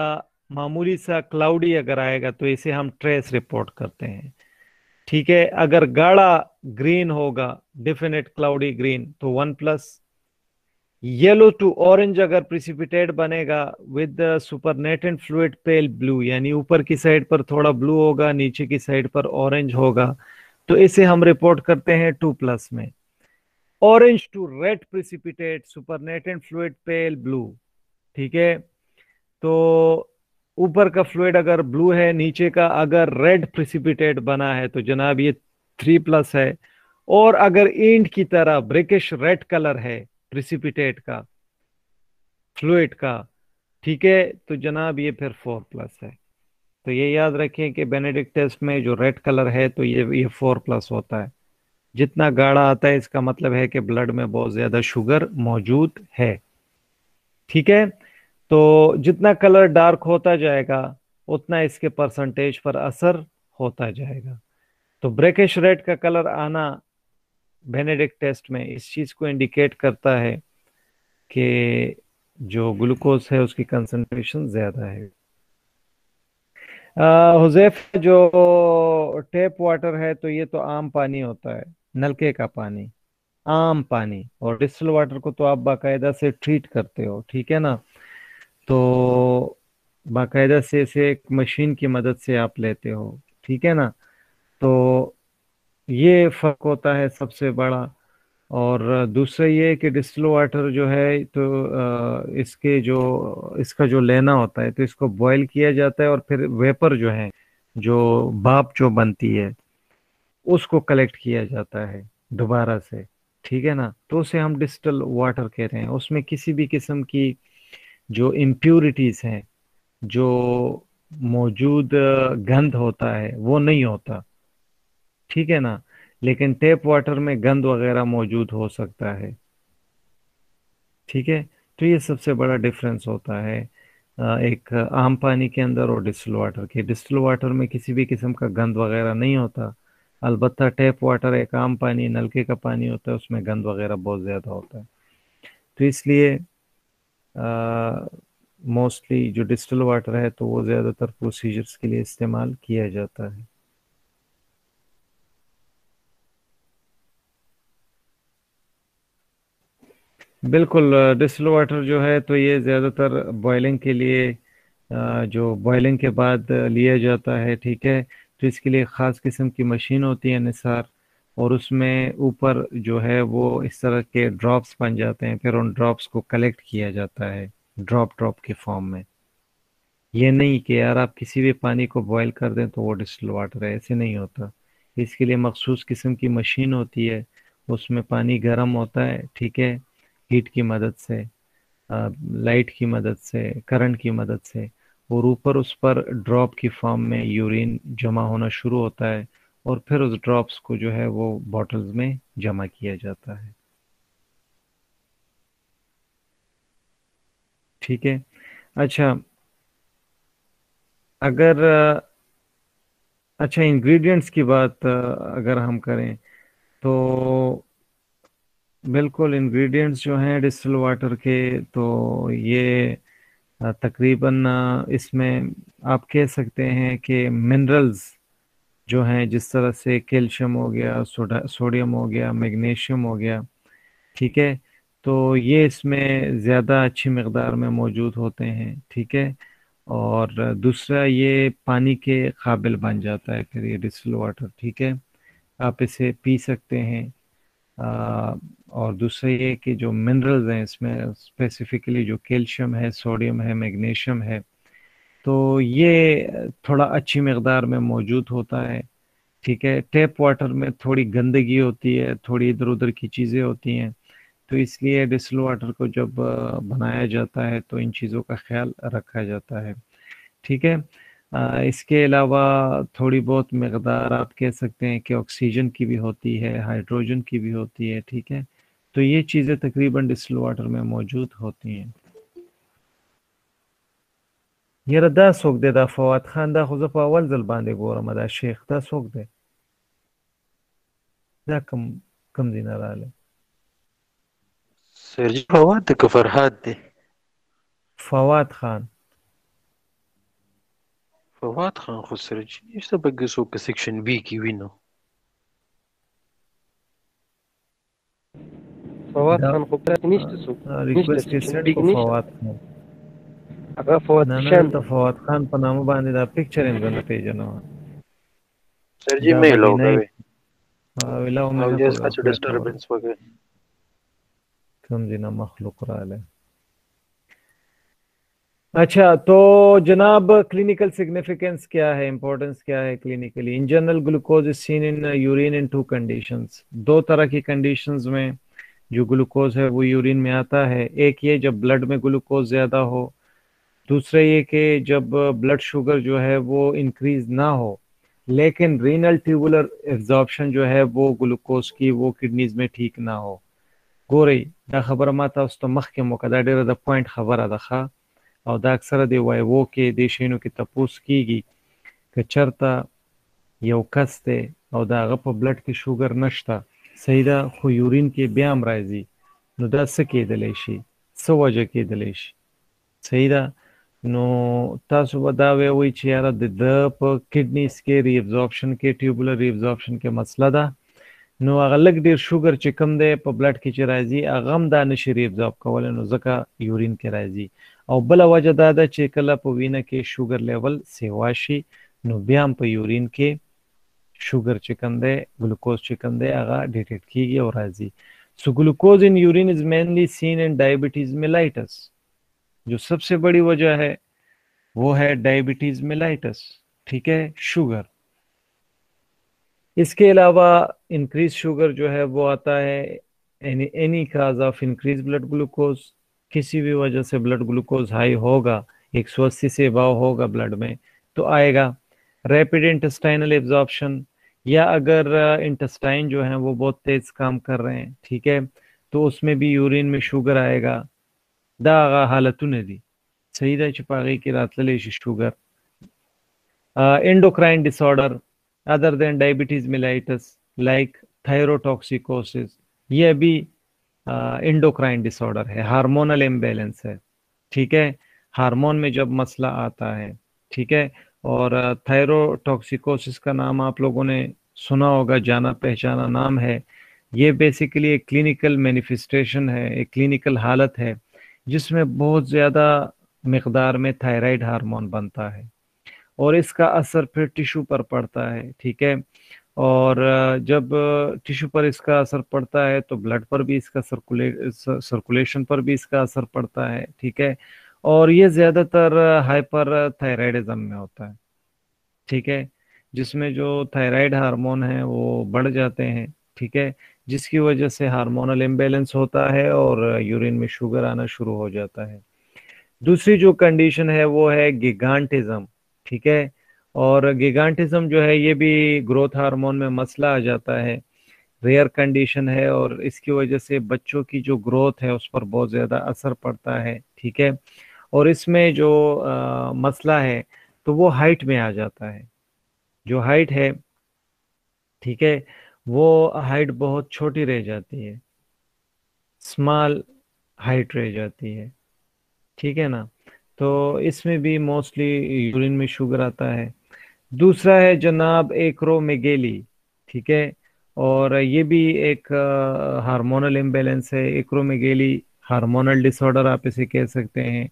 मामूली सा क्लाउडी अगर आएगा तो इसे हम ट्रेस रिपोर्ट करते हैं, ठीक है। अगर गाढ़ा ग्रीन होगा, डिफिनेट क्लाउडी ग्रीन, तो 1+। येलो टू ऑरेंज अगर प्रिसिपिटेट बनेगा with supernatant fluid pale blue, यानी ऊपर की साइड पर थोड़ा ब्लू होगा, नीचे की साइड पर ऑरेंज होगा, तो इसे हम रिपोर्ट करते हैं 2+ में। Orange to red precipitate supernatant fluid pale blue, ठीक है, तो ऊपर का फ्लूइड अगर ब्लू है, नीचे का अगर रेड प्रिसिपिटेट बना है तो जनाब ये 3+ है। और अगर ईंट की तरह ब्रिकिश रेड कलर है प्रिसिपिटेट का, फ्लूइड का, ठीक है, तो जनाब ये फिर 4+ है। तो ये याद रखें कि बेनेडिक्ट टेस्ट में जो रेड कलर है तो ये 4+ होता है। जितना गाढ़ा आता है इसका मतलब है कि ब्लड में बहुत ज़्यादा शुगर मौजूद है। ठीक है। तो जितना कलर डार्क होता जाएगा उतना इसके परसेंटेज पर असर होता जाएगा। तो ब्रेकिश रेड का कलर आना बेनेडिक्ट टेस्ट में इस चीज को इंडिकेट करता है कि जो ग्लूकोज है उसकी कंसंट्रेशन ज्यादा है। हुजैफ, जो टैप वाटर है तो ये तो आम पानी होता है, नलके का पानी, आम पानी, और डिस्टिल वाटर को तो आप बाकायदा से ट्रीट करते हो, ठीक है ना। तो बाकायदा से इसे एक मशीन की मदद से आप लेते हो, ठीक है ना। तो ये फर्क होता है सबसे बड़ा। और दूसरा ये कि डिस्टिल वाटर जो है तो इसके जो इसका जो लेना होता है तो इसको बॉयल किया जाता है और फिर वेपर जो है, जो भाप जो बनती है उसको कलेक्ट किया जाता है दोबारा से, ठीक है ना। तो उसे हम डिस्टिल वाटर कह रहे हैं। उसमें किसी भी किस्म की जो इम्प्यूरिटीज हैं, जो मौजूद गंध होता है वो नहीं होता, ठीक है ना। लेकिन टैप वाटर में गंध वगैरह मौजूद हो सकता है, ठीक है। तो ये सबसे बड़ा डिफरेंस होता है एक आम पानी के अंदर और डिस्टिल वाटर के। डिस्टिल वाटर में किसी भी किस्म का गंध वगैरह नहीं होता, अलबत्ता टैप वाटर एक आम पानी, नलके का पानी होता है, उसमें गंध वगैरह बहुत ज़्यादा होता है। तो इसलिए मोस्टली जो डिस्टिल वाटर है तो वो ज़्यादातर प्रोसीजर्स के लिए इस्तेमाल किया जाता है। बिल्कुल, डिस्टिल वाटर जो है तो ये ज़्यादातर बॉयलिंग के लिए, जो बॉयलिंग के बाद लिया जाता है, ठीक है। तो इसके लिए ख़ास किस्म की मशीन होती है निसार, और उसमें ऊपर जो है वो इस तरह के ड्रॉप्स बन जाते हैं, फिर उन ड्रॉप्स को कलेक्ट किया जाता है ड्रॉप के फॉर्म में। ये नहीं कि यार आप किसी भी पानी को बॉयल कर दें तो वो डिस्टिल वाटर है, ऐसे नहीं होता। इसके लिए मखसूस किस्म की मशीन होती है, उसमें पानी गर्म होता है, ठीक है, हीट की मदद से, लाइट की मदद से, करंट की मदद से, और ऊपर उस पर ड्रॉप की फॉर्म में यूरिन जमा होना शुरू होता है और फिर उस ड्रॉप्स को जो है वो बॉटल्स में जमा किया जाता है, ठीक है। अच्छा, अगर इंग्रेडिएंट्स की बात अगर हम करें तो बिल्कुल इंग्रेडिएंट्स जो हैं डिस्टिल वाटर के तो ये तकरीबन इसमें आप कह सकते हैं कि मिनरल्स जो हैं, जिस तरह से कैल्शियम हो गया, सोडियम हो गया, मैग्नीशियम हो गया, ठीक है, तो ये इसमें ज़्यादा अच्छी मकदार में मौजूद होते हैं, ठीक है। और दूसरा ये पानी के काबिल बन जाता है फिर ये डिस्टिल वाटर, ठीक है, आप इसे पी सकते हैं। और दूसरा ये कि जो मिनरल्स हैं इसमें स्पेसिफिकली जो कैल्शियम है, सोडियम है, मैग्नीशियम है, तो ये थोड़ा अच्छी मकदार में मौजूद होता है, ठीक है। टैप वाटर में थोड़ी गंदगी होती है, थोड़ी इधर उधर की चीज़ें होती हैं, तो इसलिए डिस्टिल वाटर को जब बनाया जाता है तो इन चीज़ों का ख्याल रखा जाता है, ठीक है। इसके अलावा थोड़ी बहुत मकदार आप कह सकते हैं कि ऑक्सीजन की भी होती है, हाइड्रोजन की भी होती है, ठीक है। तो ये चीज़ें तकरीबन डिस्टिल वाटर में मौजूद होती हैं। यार दा सोख दे दा फवाद खान दा खुद अवल जल बांधे गोरम दा शेख दा सोख दे दा कम दिन राले सर जी फवाद का फरहाद दे फवाद खान खुद सर जी इस तब के सो के सेक्शन बी की विनो फवाद खान खुद निश्चित सो रिक्वेस्ट के सेट को फवाद खान अगर फवाद खान पनामा बांधे दा पिक्चर इन गन पे जना सर जी मैं लो गए विलाओ में जैसा अच्छा डिस्टरबेंस वगैरह कम जिना मखलूक राले। अच्छा, तो जनाब क्लिनिकल सिग्निफिकेंस क्या है, इंपॉर्टेंस क्या है clinically? In general glucose is seen in urine in two conditions. दो तरह की कंडीशंस में जो ग्लूकोज है वो यूरिन में आता है। एक ये जब ब्लड में ग्लूकोज ज्यादा हो, दूसरा ये कि जब ब्लड शुगर जो है वो इंक्रीज ना हो लेकिन रीनल ट्यूबुलर एब्जॉर्प्शन जो है वो ग्लूकोज की वो किडनीज में ठीक ना हो। गोरे دا خبره ما تاسو ته مخکې موکه دا ډیره د پوینټ خبره ده ښه. او دا اکثره د وایو کې دې شینو کې تپوس کیږي که چرته یو کس دی او د هغه په بلډ کې شوګر نشته صحیح ده خو یورین کې بیا هم راځي نو دا څه کیدلی شي څه وجه کیدلی شي صحیح ده. نو تاسو به دا وایئ چې یاره د ده په کډنیز کې ری ابزورپشن کې ټیوبولر ری ابزورپشن کې مسله ده نو هغه لږ ډېر شوګر چې کم دی په بلډ کې چې راځي هغه هم دا نشي ری ابزورب کولی نو ځکه یورین کې راځي. او بله وجه دا ده چې کله په وینه کې شوګر لیول سیوا شي نو بیا هم په یورین کې شوګر چې کم دی ګلوکوز چې کم دی هغه ډیټیکټ کیږي او راځي. سو ګلوکوز ان یورین از مینلی سین ان ډایبټیز میلائټس जो सबसे बड़ी वजह है वो है डायबिटीज मेलाइटस ठीक है शुगर. इसके अलावा इंक्रीज शुगर जो है वो आता है any cause of increase blood glucose किसी भी वजह से ब्लड ग्लूकोज हाई होगा 180 से अबव होगा ब्लड में तो आएगा. रैपिड इंटेस्टाइनल एब्जॉर्प्शन या अगर इंटेस्टाइन जो है वो बहुत तेज काम कर रहे हैं ठीक है तो उसमें भी यूरिन में शुगर आएगा. دا هغه حالتونه دي صحیح ده چې په هغې کې راتللی شي شوګر. انډوکراین ډس آرډر ادر دین ډایبټیز میلائٹس لائک थायरोटॉक्सिकोसिस یہ بھی انڈوکراइन ڈس آرڈر है हार्मोनल इम्बैलेंस है ठीक है. हार्मोन में जब मसला आता है ठीक है और थायरोटॉक्सिकोसिस का नाम आप लोगों ने सुना होगा जाना पहचाना नाम है. ये बेसिकली एक क्लिनिकल मैनिफेस्टेशन है एक क्लिनिकल हालत है जिसमें बहुत ज़्यादा मकदार में थायराइड हार्मोन बनता है और इसका असर फिर टिशू पर पड़ता है ठीक है. और जब टिशू पर इसका असर पड़ता है तो ब्लड पर भी इसका सर्कुलेशन पर भी इसका असर पड़ता है ठीक है. और ये ज़्यादातर हाइपर थायराइडिज्म में होता है ठीक है जिसमें जो थायराइड हार्मोन है वो बढ़ जाते हैं ठीक है जिसकी वजह से हार्मोनल इम्बैलेंस होता है और यूरिन में शुगर आना शुरू हो जाता है. दूसरी जो कंडीशन है वो है गिगांटिज्म ठीक है. और गिगांटिज्म जो है ये भी ग्रोथ हार्मोन में मसला आ जाता है रेयर कंडीशन है और इसकी वजह से बच्चों की जो ग्रोथ है उस पर बहुत ज़्यादा असर पड़ता है ठीक है. और इसमें जो मसला है तो वो हाइट में आ जाता है जो हाइट है ठीक है वो हाइट बहुत छोटी रह जाती है स्मॉल हाइट रह जाती है ठीक है ना. तो इसमें भी मोस्टली यूरिन में शुगर आता है. दूसरा है जनाब एक्रोमेगेली ठीक है और ये भी एक हार्मोनल इम्बैलेंस है एक्रोमेगेली हार्मोनल डिसऑर्डर आप इसे कह सकते हैं.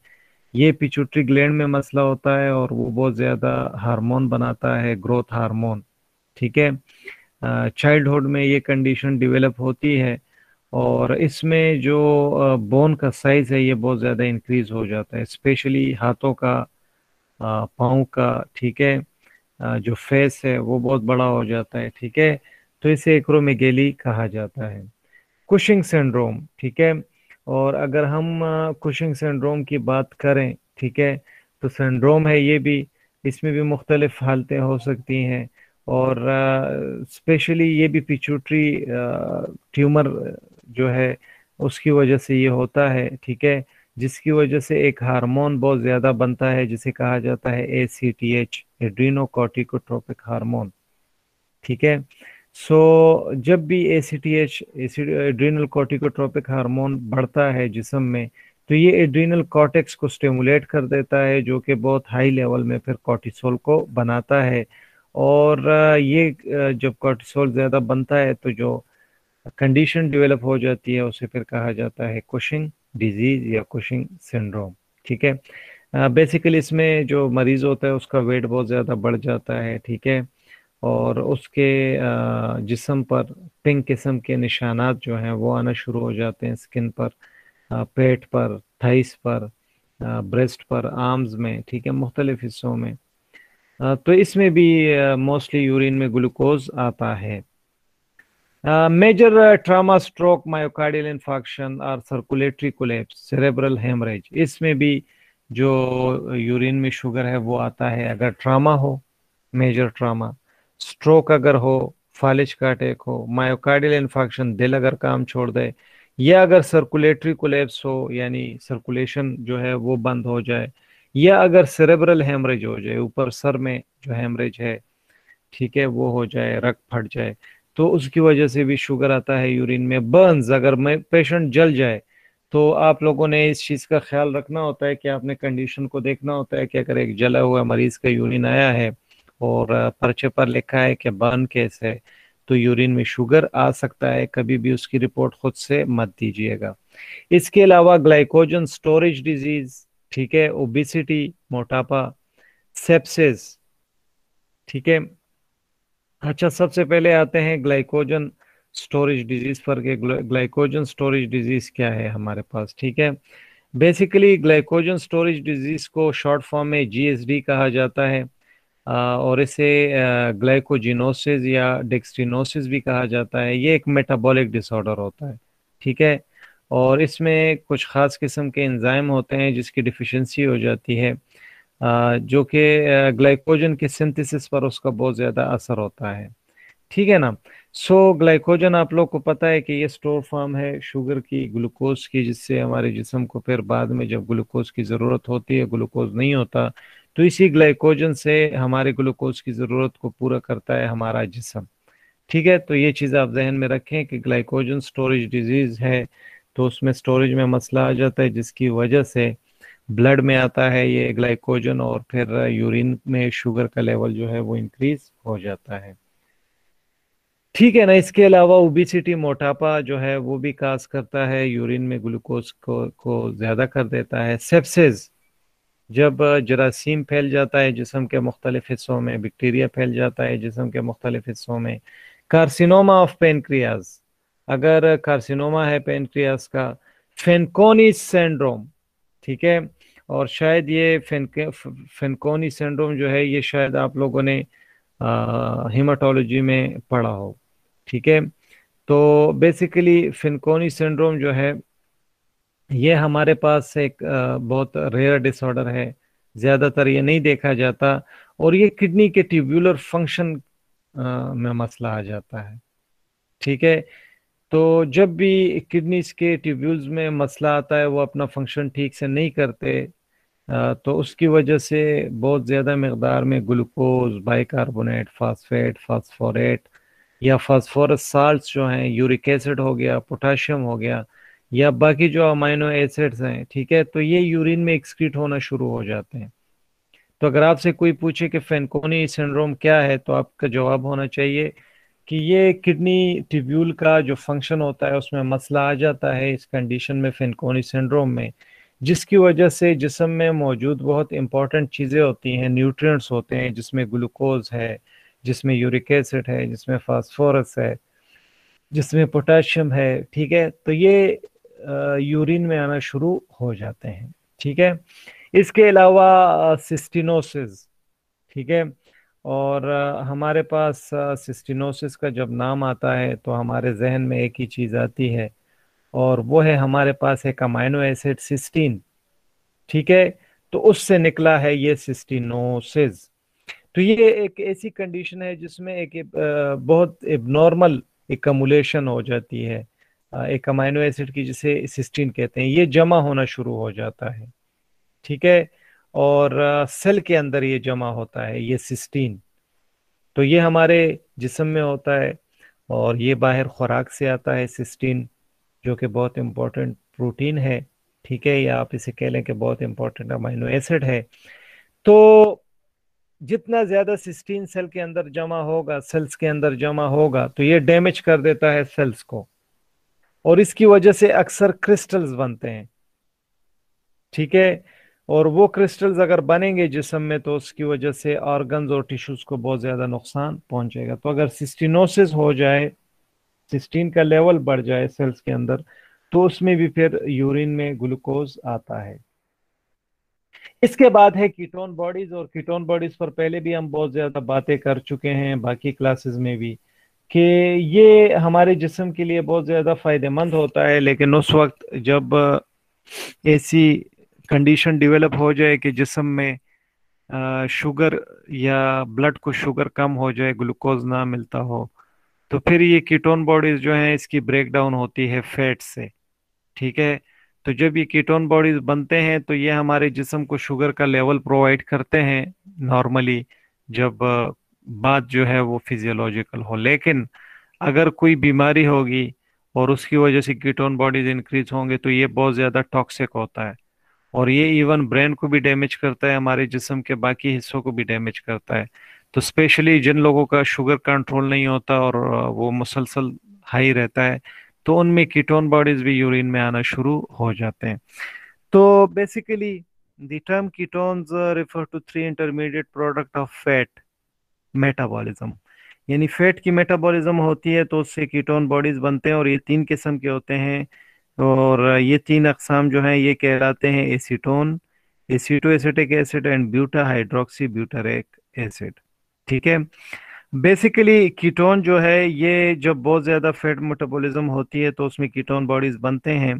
ये पिट्यूटरी ग्लैंड में मसला होता है और वो बहुत ज़्यादा हार्मोन बनाता है ग्रोथ हार्मोन ठीक है. चाइल्डहुड में ये कंडीशन डेवलप होती है और इसमें जो बोन का साइज़ है ये बहुत ज़्यादा इंक्रीज हो जाता है स्पेशली हाथों का पाँव का ठीक है. जो फेस है वो बहुत बड़ा हो जाता है ठीक है. तो इसे एक्रोमेगेली कहा जाता है. कुशिंग सिंड्रोम ठीक है. और अगर हम कुशिंग सिंड्रोम की बात करें ठीक है तो सिंड्रोम है ये भी इसमें भी मुख्तलिफ हालतें हो सकती हैं और स्पेशली ये भी पिट्यूटरी ट्यूमर जो है उसकी वजह से ये होता है ठीक है. जिसकी वजह से एक हार्मोन बहुत ज़्यादा बनता है जिसे कहा जाता है ACTH एड्रीनोकॉर्टिकोट्रोपिक हार्मोन ठीक है. सो जब भी ACTH एड्रीनल कॉर्टिकोट्रोपिक हार्मोन बढ़ता है जिस्म में तो ये एड्रीनल कॉर्टेक्स को स्टिमुलेट कर देता है जो कि बहुत हाई लेवल में फिर कॉर्टिसोल को बनाता है. और ये जब कॉर्टिसोल ज़्यादा बनता है तो जो कंडीशन डेवलप हो जाती है उसे फिर कहा जाता है कुशिंग डिजीज़ या कुशिंग सिंड्रोम ठीक है. बेसिकली इसमें जो मरीज़ होता है उसका वेट बहुत ज़्यादा बढ़ जाता है ठीक है. और उसके जिस्म पर पिंक किस्म के निशानात जो हैं वो आना शुरू हो जाते हैं स्किन पर पेट पर थाइस पर ब्रेस्ट पर आर्म्स में ठीक है मुख्तलिफ हिस्सों में. तो इसमें भी मोस्टली यूरिन में ग्लूकोज आता है. Major trauma stroke myocardial infarction और सर्कुलेटरी कोलैप्स सेरेब्रल हेमरेज इसमें भी जो यूरिन में शुगर है वो आता है अगर ट्रामा हो मेजर ट्रामा स्ट्रोक अगर हो फालिज का अटैक हो मायोकार्डियल इन्फॉक्शन दिल अगर काम छोड़ दे या अगर सर्कुलेटरी कोलैप्स हो यानी सर्कुलेशन जो है वो बंद हो जाए, या अगर सेरेब्रल हेमरेज हो जाए, ऊपर सर में जो हेमरेज है ठीक है वो हो जाए, रक्त फट जाए तो उसकी वजह से भी शुगर आता है यूरिन में। बर्न्स, अगर पेशेंट जल जाए तो आप लोगों ने इस चीज़ का ख्याल रखना होता है कि आपने कंडीशन को देखना होता है कि अगर एक जला हुआ मरीज़ का यूरिन आया है और पर्चे पर लिखा है कि बर्न केस है तो यूरिन में शुगर आ सकता है, कभी भी उसकी रिपोर्ट खुद से मत दीजिएगा। इसके अलावा ग्लाइकोजन स्टोरेज डिजीज़ ठीक है, ओबेसिटी, मोटापा, सेप्सिस ठीक है। अच्छा, सबसे पहले आते हैं ग्लाइकोजन स्टोरेज डिजीज़ पर के ग्लाइकोजन स्टोरेज डिजीज़ क्या है हमारे पास ठीक है। बेसिकली ग्लाइकोजन स्टोरेज डिजीज़ को शॉर्ट फॉर्म में जीएसडी कहा जाता है और इसे ग्लाइकोजिनोसिस या डेक्सट्रिनोसिस भी कहा जाता है। ये एक मेटाबॉलिक डिसऑर्डर होता है ठीक है, और इसमें कुछ ख़ास किस्म के एंजाइम होते हैं जिसकी डिफिशेंसी हो जाती है जो कि ग्लाइकोजन के सिंथेसिस पर उसका बहुत ज़्यादा असर होता है ठीक है ना। सो ग्लाइकोजन आप लोग को पता है कि ये स्टोर फॉर्म है शुगर की, ग्लूकोज की, जिससे हमारे जिस्म को फिर बाद में जब ग्लूकोज की ज़रूरत होती है ग्लूकोज नहीं होता, तो इसी ग्लाइकोजन से हमारे ग्लूकोज की ज़रूरत को पूरा करता है हमारा जिस्म ठीक है। तो ये चीज़ आप जहन में रखें कि ग्लाइकोजन स्टोरेज डिजीज़ है तो उसमें स्टोरेज में मसला आ जाता है जिसकी वजह से ब्लड में आता है ये ग्लाइकोजन और फिर यूरिन में शुगर का लेवल जो है वो इंक्रीज हो जाता है ठीक है ना। इसके अलावा ओबेसिटी, मोटापा जो है वो भी काज करता है, यूरिन में ग्लूकोज को ज़्यादा कर देता है। सेप्सिस, जब जरासीम फैल जाता है जिसम के मुख्तलिफ हिस्सों में, बैक्टीरिया फैल जाता है जिसम के मुख्तलिफ हिस्सों में। कार्सिनोमा ऑफ पेनक्रियाज, अगर कार्सिनोमा है पेनक्रियाज का। फैनकोनी सिंड्रोम ठीक है, और शायद ये फैनकोनी सिंड्रोम जो है ये शायद आप लोगों ने हेमाटोलॉजी में पढ़ा हो ठीक है। तो बेसिकली फैनकोनी सिंड्रोम जो है ये हमारे पास एक बहुत रेयर डिसऑर्डर है, ज़्यादातर ये नहीं देखा जाता और ये किडनी के ट्यूबुलर फंक्शन में मसला आ जाता है ठीक है। तो जब भी किडनीज के ट्यूब्यूल्स में मसला आता है वो अपना फंक्शन ठीक से नहीं करते तो उसकी वजह से बहुत ज़्यादा मकदार में ग्लूकोज, बाइकार्बोनेट, फास्फेट, फास्फोरेट या फास्फोरस साल्ट्स जो हैं, यूरिक एसिड हो गया, पोटाशियम हो गया या बाकी जो अमाइनो एसिड्स हैं ठीक है, तो ये यूरिन में एक्सक्रीट होना शुरू हो जाते हैं। तो अगर आपसे कोई पूछे कि फैनकोनी सिंड्रोम क्या है तो आपका जवाब होना चाहिए कि ये किडनी ट्यूब्यूल का जो फंक्शन होता है उसमें मसला आ जाता है इस कंडीशन में, फैनकोनी सिंड्रोम में, जिसकी वजह से जिस्म में मौजूद बहुत इंपॉर्टेंट चीज़ें होती हैं, न्यूट्रिएंट्स होते हैं जिसमें ग्लूकोज है, जिसमें यूरिक एसिड है, जिसमें फास्फोरस है, जिसमें पोटाशियम है ठीक है, तो ये यूरिन में आना शुरू हो जाते हैं ठीक है। इसके अलावा सिस्टिनोसिस ठीक है, और हमारे पास सिस्टिनोसिस का जब नाम आता है तो हमारे जहन में एक ही चीज़ आती है और वो है हमारे पास एक अमाइनो एसिड सिस्टीन ठीक है, तो उससे निकला है ये सिस्टिनोसिस। तो ये एक ऐसी कंडीशन है जिसमें एक बहुत एबनॉर्मल एकमुलेशन हो जाती है एक अमाइनो एसिड की जिसे सिस्टीन कहते हैं, ये जमा होना शुरू हो जाता है ठीक है, और सेल के अंदर ये जमा होता है ये सिस्टीन। तो ये हमारे जिस्म में होता है और ये बाहर खुराक से आता है सिस्टीन जो कि बहुत इम्पोर्टेंट प्रोटीन है ठीक है, या आप इसे कह लें कि बहुत इम्पोर्टेंट अमाइनो एसिड है। तो जितना ज़्यादा सिस्टीन सेल के अंदर जमा होगा, सेल्स के अंदर जमा होगा तो ये डैमेज कर देता है सेल्स को और इसकी वजह से अक्सर क्रिस्टल्स बनते हैं ठीक है, और वो क्रिस्टल्स अगर बनेंगे जिस्म में तो उसकी वजह से ऑर्गन्स और टिश्यूज़ को बहुत ज़्यादा नुकसान पहुंचेगा। तो अगर सिस्टिनोसिस हो जाए, सिस्टीन का लेवल बढ़ जाए सेल्स के अंदर, तो उसमें भी फिर यूरिन में ग्लूकोज आता है। इसके बाद है कीटोन बॉडीज़, और कीटोन बॉडीज़ पर पहले भी हम बहुत ज़्यादा बातें कर चुके हैं बाकी क्लासेस में भी कि ये हमारे जिस्म के लिए बहुत ज़्यादा फ़ायदेमंद होता है, लेकिन उस वक्त जब ऐसी कंडीशन डेवलप हो जाए कि जिस्म में शुगर या ब्लड को शुगर कम हो जाए, ग्लूकोज ना मिलता हो, तो फिर ये कीटोन बॉडीज़ जो हैं इसकी ब्रेकडाउन होती है फैट से ठीक है। तो जब ये कीटोन बॉडीज बनते हैं तो ये हमारे जिस्म को शुगर का लेवल प्रोवाइड करते हैं नॉर्मली, जब बात जो है वो फिजियोलॉजिकल हो। लेकिन अगर कोई बीमारी होगी और उसकी वजह से कीटोन बॉडीज इंक्रीज होंगे तो ये बहुत ज़्यादा टॉक्सिक होता है, और ये इवन ब्रेन को भी डैमेज करता है, हमारे जिस्म के बाकी हिस्सों को भी डैमेज करता है। तो स्पेशली जिन लोगों का शुगर कंट्रोल नहीं होता और वो मुसलसल हाई रहता है, तो उनमें कीटोन बॉडीज भी यूरिन में आना शुरू हो जाते हैं। तो basically the term ketones refer to three intermediate product of fat metabolism, यानी फैट की मेटाबॉलिज्म होती है तो उससे कीटोन बॉडीज बनते हैं, और ये तीन किस्म के होते हैं। और ये तीन अकसाम जो हैं ये कहलाते हैं acetone, acetoacetic acid and beta hydroxy butyric acid, ठीक है। बेसिकली कीटोन जो है ये जब बहुत ज़्यादा फैट मेटाबॉलिज्म होती है तो उसमें कीटोन बॉडीज़ बनते हैं,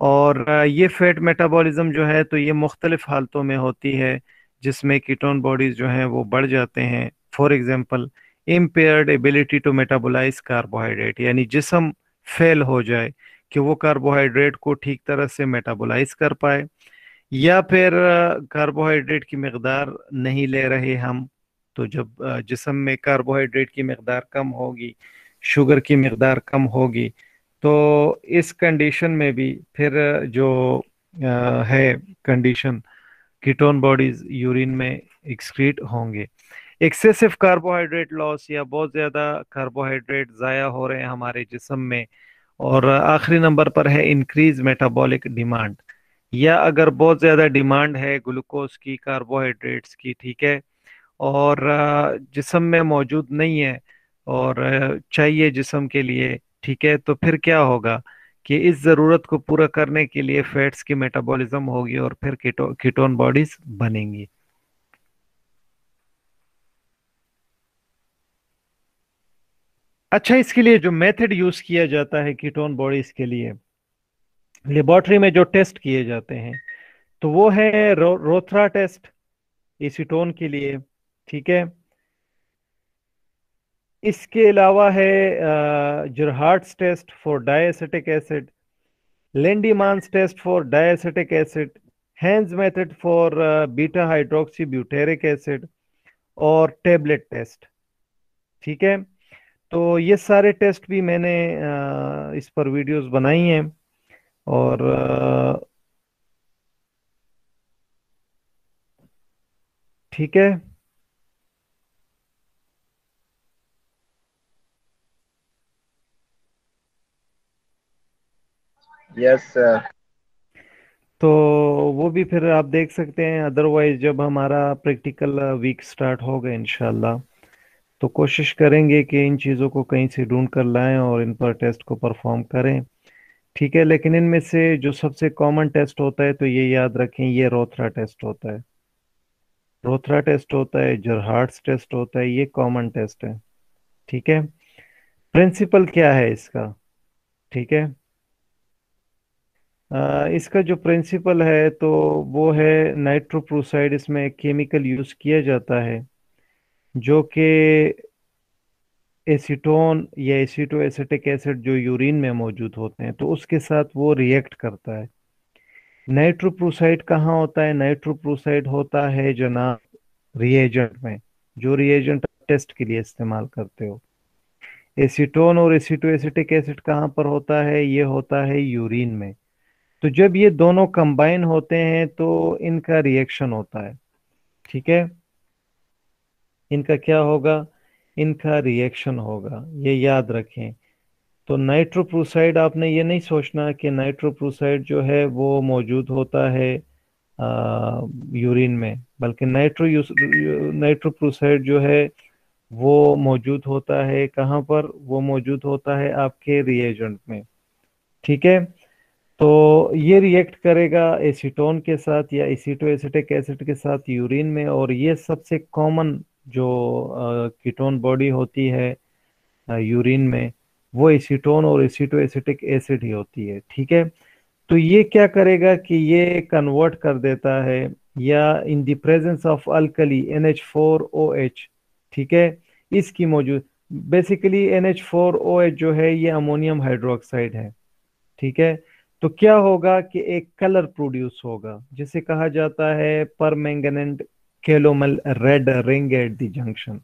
और ये फैट मेटाबॉलिज्म जो है तो ये मुख्तलिफ हालतों में होती है जिसमें कीटोन बॉडीज़ जो हैं वो बढ़ जाते हैं। For example impaired ability to metabolise carbohydrate, यानी जिसम फेल हो जाए कि वो कार्बोहाइड्रेट को ठीक तरह से मेटाबोलाइज कर पाए, या फिर कार्बोहाइड्रेट की मकदार नहीं ले रहे हम। तो जब जिस्म में कार्बोहाइड्रेट की मकदार कम होगी, शुगर की मकदार कम होगी, तो इस कंडीशन में भी फिर जो है कंडीशन कीटोन बॉडीज़ यूरिन में एक्सक्रीट होंगे। एक्सेसिव कार्बोहाइड्रेट लॉस या बहुत ज़्यादा कार्बोहाइड्रेट ज़ाया हो रहे हैं हमारे जिस्म में। और आखिरी नंबर पर है इंक्रीज मेटाबॉलिक डिमांड, या अगर बहुत ज़्यादा डिमांड है ग्लूकोज की, कार्बोहाइड्रेट्स की, ठीक है, और जिस्म में मौजूद नहीं है और चाहिए जिस्म के लिए, ठीक है, तो फिर क्या होगा कि इस ज़रूरत को पूरा करने के लिए फैट्स की मेटाबॉलिज्म होगी और फिर कीटोन बॉडीज बनेंगी। अच्छा, इसके लिए जो मेथड यूज़ किया जाता है कीटोन बॉडीज के लिए लेबॉर्ट्री में जो टेस्ट किए जाते हैं, तो वो है रोथरा टेस्ट एसीटोन के लिए, ठीक है। इसके अलावा है Gerhardt's test for diacetic acid, Lindemann's test for diacetic acid, Hart's method for beta hydroxy butyric acid और टेबलेट टेस्ट, ठीक है। तो ये सारे टेस्ट भी मैंने इस पर वीडियोस बनाई हैं, और ठीक है। यस सर, तो वो भी फिर आप देख सकते हैं। अदरवाइज जब हमारा प्रैक्टिकल वीक स्टार्ट होगा इंशाल्लाह, तो कोशिश करेंगे कि इन चीज़ों को कहीं से ढूंढ कर लाएं और इन पर टेस्ट को परफॉर्म करें, ठीक है। लेकिन इनमें से जो सबसे कॉमन टेस्ट होता है तो ये याद रखें, ये रोथरा टेस्ट होता है, रोथरा टेस्ट होता है, जरहार्ट्स टेस्ट होता है, ये कॉमन टेस्ट है, ठीक है। प्रिंसिपल क्या है इसका, ठीक है, इसका जो प्रिंसिपल है तो वो है नाइट्रोप्रोसाइड। इसमें एक केमिकल यूज़ किया जाता है जो कि एसीटोन या एसीटोएसिटिक एसिड जो यूरिन में मौजूद होते हैं तो उसके साथ वो रिएक्ट करता है। नाइट्रोप्रोसाइड कहाँ होता है? नाइट्रोप्रोसाइड होता है जनाब रिएजेंट में, जो रिएजेंट टेस्ट के लिए इस्तेमाल करते हो। एसीटोन और एसीटोएसिटिक एसिड कहाँ पर होता है? ये होता है यूरिन में। तो जब ये दोनों कंबाइन होते हैं तो इनका रिएक्शन होता है, ठीक है। इनका क्या होगा? इनका रिएक्शन होगा, ये याद रखें। तो नाइट्रोप्रोसाइड, आपने ये नहीं सोचना कि नाइट्रोप्रोसाइड जो है वो मौजूद होता है यूरिन में, बल्कि नाइट्रोप्रोसाइड जो है वो मौजूद होता है कहाँ पर? वो मौजूद होता है आपके रिएजेंट में, ठीक है। तो ये रिएक्ट करेगा एसीटोन के साथ या एसीटोएसिटिक एसिड के साथ यूरिन में, और ये सबसे कॉमन जो कीटोन बॉडी होती है यूरिन में वो एसीटोन और एसीटोएसिटिक एसिड ही होती है, ठीक है। तो ये क्या करेगा कि ये कन्वर्ट कर देता है, या in the presence of alkali NH4OH, ठीक है, इसकी मौजूद। बेसिकली NH4OH जो है ये अमोनियम हाइड्रोक्साइड है, ठीक है। तो क्या होगा कि एक कलर प्रोड्यूस होगा जिसे कहा जाता है permanganate calomel red ring at the junction.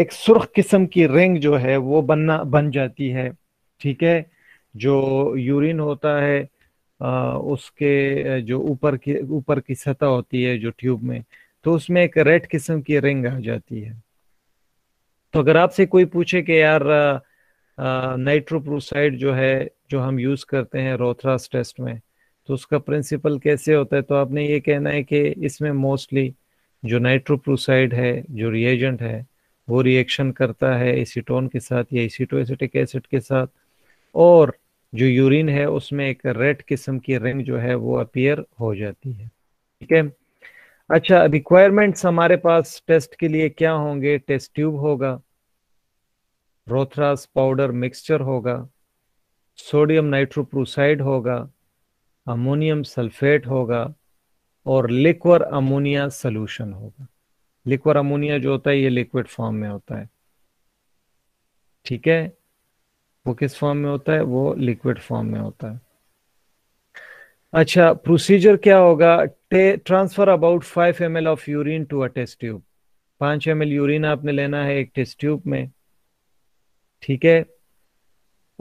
एक सुर्ख किस्म की रिंग जो है वो बन जाती है, ठीक है। जो यूरिन होता है उसके जो ऊपर की सतह होती है जो ट्यूब में, तो उसमें एक रेड किस्म की रिंग आ जाती है। तो अगर आपसे कोई पूछे कि यार नाइट्रोप्रोसाइड जो है जो हम यूज़ करते हैं रोथरास टेस्ट में, तो उसका प्रिंसिपल कैसे होता है, तो आपने ये कहना है कि इसमें मोस्टली जो नाइट्रोप्रोसाइड है जो रिएजेंट है वो रिएक्शन करता है एसीटोन के साथ या एसीटोएसिटिक एसिड के साथ, और जो यूरिन है उसमें एक रेड किस्म की रिंग जो है वो अपीयर हो जाती है, ठीक है। अच्छा, रिक्वायरमेंट्स हमारे पास टेस्ट के लिए क्या होंगे? टेस्ट ट्यूब होगा, रोथरास पाउडर मिक्सचर होगा, सोडियम नाइट्रोप्रोसाइड होगा, अमोनियम सल्फेट होगा और लिक्वर अमोनिया सॉल्यूशन होगा। लिक्वर अमोनिया जो होता है ये लिक्विड फॉर्म में होता है, ठीक है। वो किस फॉर्म में होता है? वो लिक्विड फॉर्म में होता है। अच्छा, प्रोसीजर क्या होगा? Transfer about 5 ml of urine to a test tube. 5 ml urine आपने लेना है एक टेस्ट ट्यूब में, ठीक है।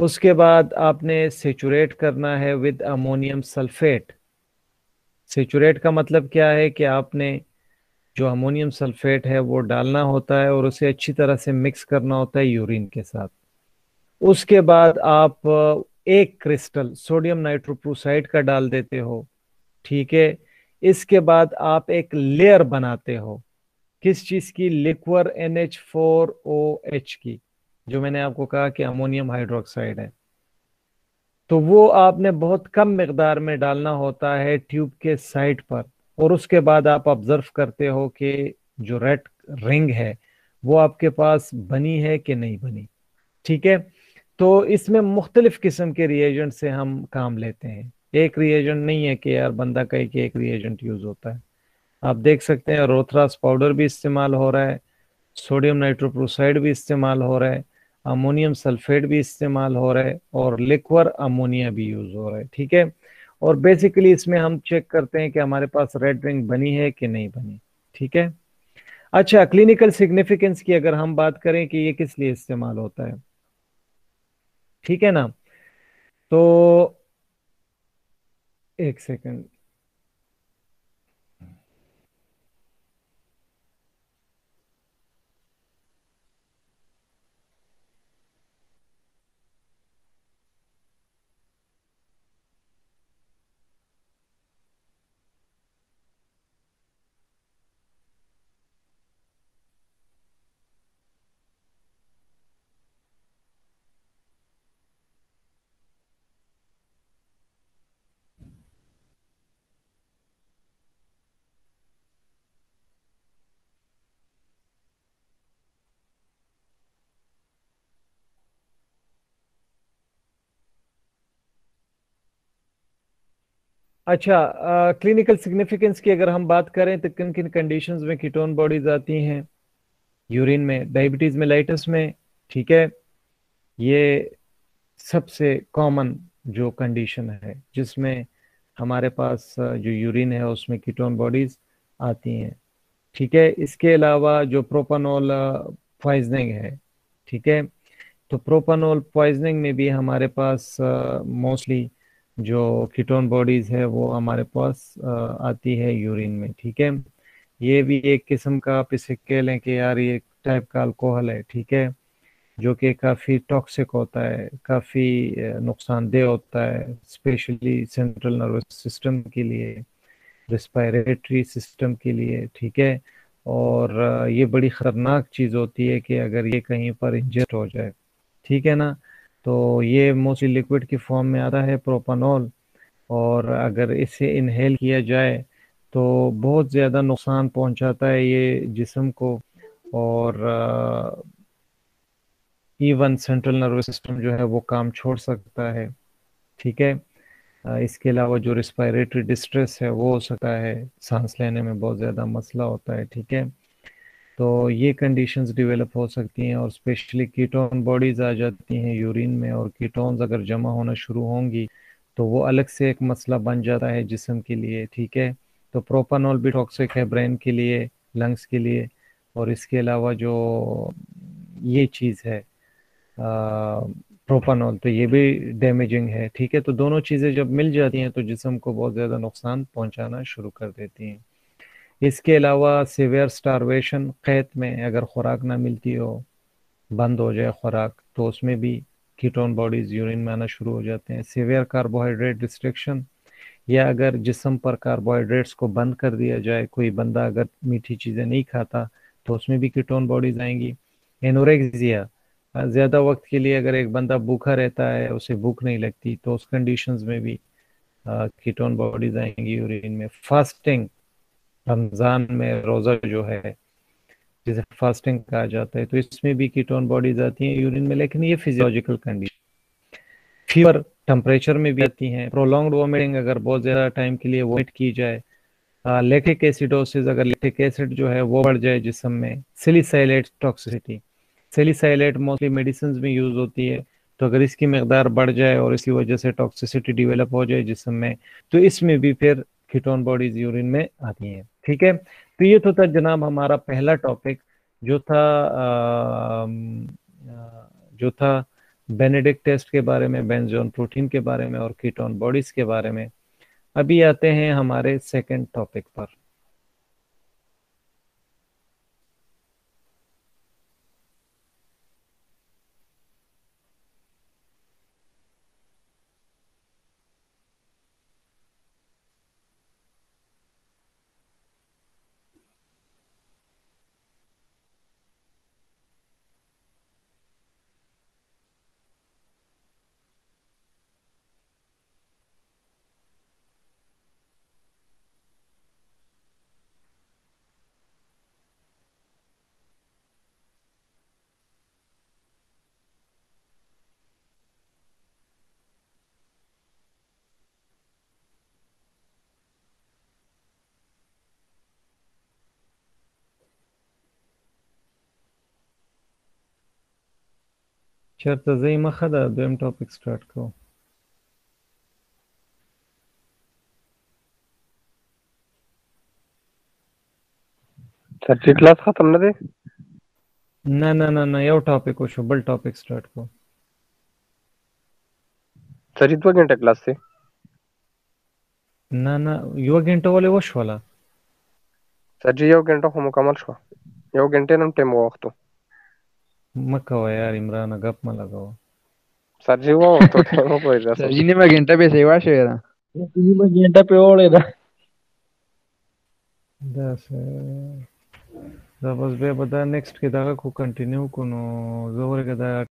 उसके बाद आपने सेचुरेट करना है विद अमोनियम सल्फेट। सेचुरेट का मतलब क्या है कि आपने जो अमोनियम सल्फेट है वो डालना होता है और उसे अच्छी तरह से मिक्स करना होता है यूरिन के साथ। उसके बाद आप एक क्रिस्टल सोडियम नाइट्रोप्रोसाइड का डाल देते हो, ठीक है। इसके बाद आप एक लेयर बनाते हो, किस चीज़ की? लिक्वर NH4OH की, जो मैंने आपको कहा कि अमोनियम हाइड्रोक्साइड है। तो वो आपने बहुत कम मिकदार में डालना होता है ट्यूब के साइड पर, और उसके बाद आप ऑब्जर्व करते हो कि जो रेड रिंग है वो आपके पास बनी है कि नहीं बनी, ठीक है। तो इसमें मुख्तलिफ किस्म के रिएजेंट से हम काम लेते हैं, एक रिएजेंट नहीं है कि यार बंदा कहे कि एक रिएजेंट यूज़ होता है। आप देख सकते हैं रोथरास पाउडर भी इस्तेमाल हो रहा है, सोडियम नाइट्रोप्रोसाइड भी इस्तेमाल हो रहा है, अमोनियम सल्फेट भी इस्तेमाल हो रहा है और लिक्वर अमोनिया भी यूज़ हो रहा है, ठीक है। और बेसिकली इसमें हम चेक करते हैं कि हमारे पास रेड रिंग बनी है कि नहीं बनी, ठीक है। अच्छा, क्लिनिकल सिग्निफिकेंस की अगर हम बात करें कि ये किस लिए इस्तेमाल होता है, ठीक है ना। तो एक सेकेंड, अच्छा, क्लिनिकल सिग्निफिकेंस की अगर हम बात करें तो किन किन कंडीशंस में कीटोन बॉडीज आती हैं? यूरिन में, डायबिटीज मेलाइटिस में, ठीक है। ये सबसे कॉमन जो कंडीशन है जिसमें हमारे पास जो यूरिन है उसमें कीटोन बॉडीज आती हैं, ठीक है। इसके अलावा जो प्रोपानोल पॉइजनिंग है, ठीक है, तो प्रोपानोल पॉइजनिंग में भी हमारे पास मोस्टली जो कीटोन बॉडीज है वो हमारे पास आती है यूरिन में, ठीक है। ये भी एक किस्म का, आप इसे कह लें कि यार ये टाइप का अल्कोहल है, ठीक है, जो कि काफ़ी टॉक्सिक होता है, काफ़ी नुकसानदेह होता है, स्पेशली सेंट्रल नर्वस सिस्टम के लिए, रेस्पिरेटरी सिस्टम के लिए, ठीक है। और ये बड़ी ख़तरनाक चीज़ होती है कि अगर ये कहीं पर इंजेक्ट हो जाए, ठीक है ना, तो ये मोस्टली लिक्विड की फॉर्म में आ रहा है प्रोपानोल, और अगर इसे इनहेल किया जाए तो बहुत ज़्यादा नुकसान पहुंचाता है ये जिस्म को, और इवन सेंट्रल नर्वस सिस्टम जो है वो काम छोड़ सकता है, ठीक है। इसके अलावा जो रेस्पिरेटरी डिस्ट्रेस है वो हो सकता है, सांस लेने में बहुत ज़्यादा मसला होता है, ठीक है। तो ये कंडीशंस डेवलप हो सकती हैं, और स्पेशली कीटोन बॉडीज़ आ जाती हैं यूरिन में, और कीटोन्स अगर जमा होना शुरू होंगी तो वो अलग से एक मसला बन जाता है जिस्म के लिए, ठीक है। तो प्रोपानोल भी टॉक्सिक है ब्रेन के लिए, लंग्स के लिए, और इसके अलावा जो ये चीज़ है प्रोपानोल, तो ये भी डैमेजिंग है, ठीक है। तो दोनों चीज़ें जब मिल जाती हैं तो जिस्म को बहुत ज़्यादा नुकसान पहुंचाना शुरू कर देती हैं। इसके अलावा सीवियर स्टारवेशन, क़ैद में अगर ख़ुराक ना मिलती हो, बंद हो जाए खुराक, तो उसमें भी कीटोन बॉडीज़ यूरिन में आना शुरू हो जाते हैं। सीवियर कार्बोहाइड्रेट रिस्ट्रिक्शन, या अगर जिस्म पर कार्बोहाइड्रेट्स को बंद कर दिया जाए, कोई बंदा अगर मीठी चीज़ें नहीं खाता तो उसमें भी कीटोन बॉडीज़ आएंगी। एनोरेक्सिया, ज़्यादा वक्त के लिए अगर एक बंदा भूखा रहता है, उसे भूख नहीं लगती, तो उस कंडीशंस में भी कीटोन बॉडीज़ आएंगी यूरिन में। फास्टिंग, रमज़ान में रोज़ा जो है जिसे फास्टिंग कहा जाता है, तो इसमें भी कीटोन बॉडीज आती हैं यूरिन में, लेकिन ये फिजियोलॉजिकल कंडीशन। फीवर टेम्परेचर में भी आती हैं। प्रोलॉन्ग्ड वोमिटिंग, अगर बहुत ज़्यादा टाइम के लिए वोमिट की जाए। लैक्टिक एसिडोसिस, अगर लैक्टिक एसिड जो है वो बढ़ जाए जिस्म में। Salicylate toxicity, salicylate mostly medicine में यूज़ होती है, तो अगर इसकी मकदार बढ़ जाए और इसकी वजह से टॉक्सिसिटी डिवेलप हो जाए जिस्म में, तो इसमें भी फिर कीटोन बॉडीज यूरिन में आती हैं, ठीक है। तो ये तो था जनाब हमारा पहला टॉपिक जो था बेनेडिक्ट टेस्ट के बारे में, बेंजोन प्रोटीन के बारे में और कीटोन बॉडीज के बारे में। अभी आते हैं हमारे सेकंड टॉपिक पर। शर्त ज़ईमा खदा दोम टॉपिक स्टार्ट करो। थर्टी क्लास खत्म ना दे ना ना ना ना यो टॉपिक हो शबल टॉपिक स्टार्ट करो। सर इतवा घंटा क्लास से ना ना यो घंटा वाले वो शवाला सर जी यो घंटा हो मुकम्मल शवा यो घंटे नम टाइम वक्त हो मकाओ यार इमरान गप में लगाओ सर जी वो तो टाइम कोई ना सर जी ने मैं घंटा पे सेवा शेरा जी मैं घंटा पे ओलेदा दस जब बस बे बता नेक्स्ट के दागा को कंटिन्यू कोनो जोर के दागा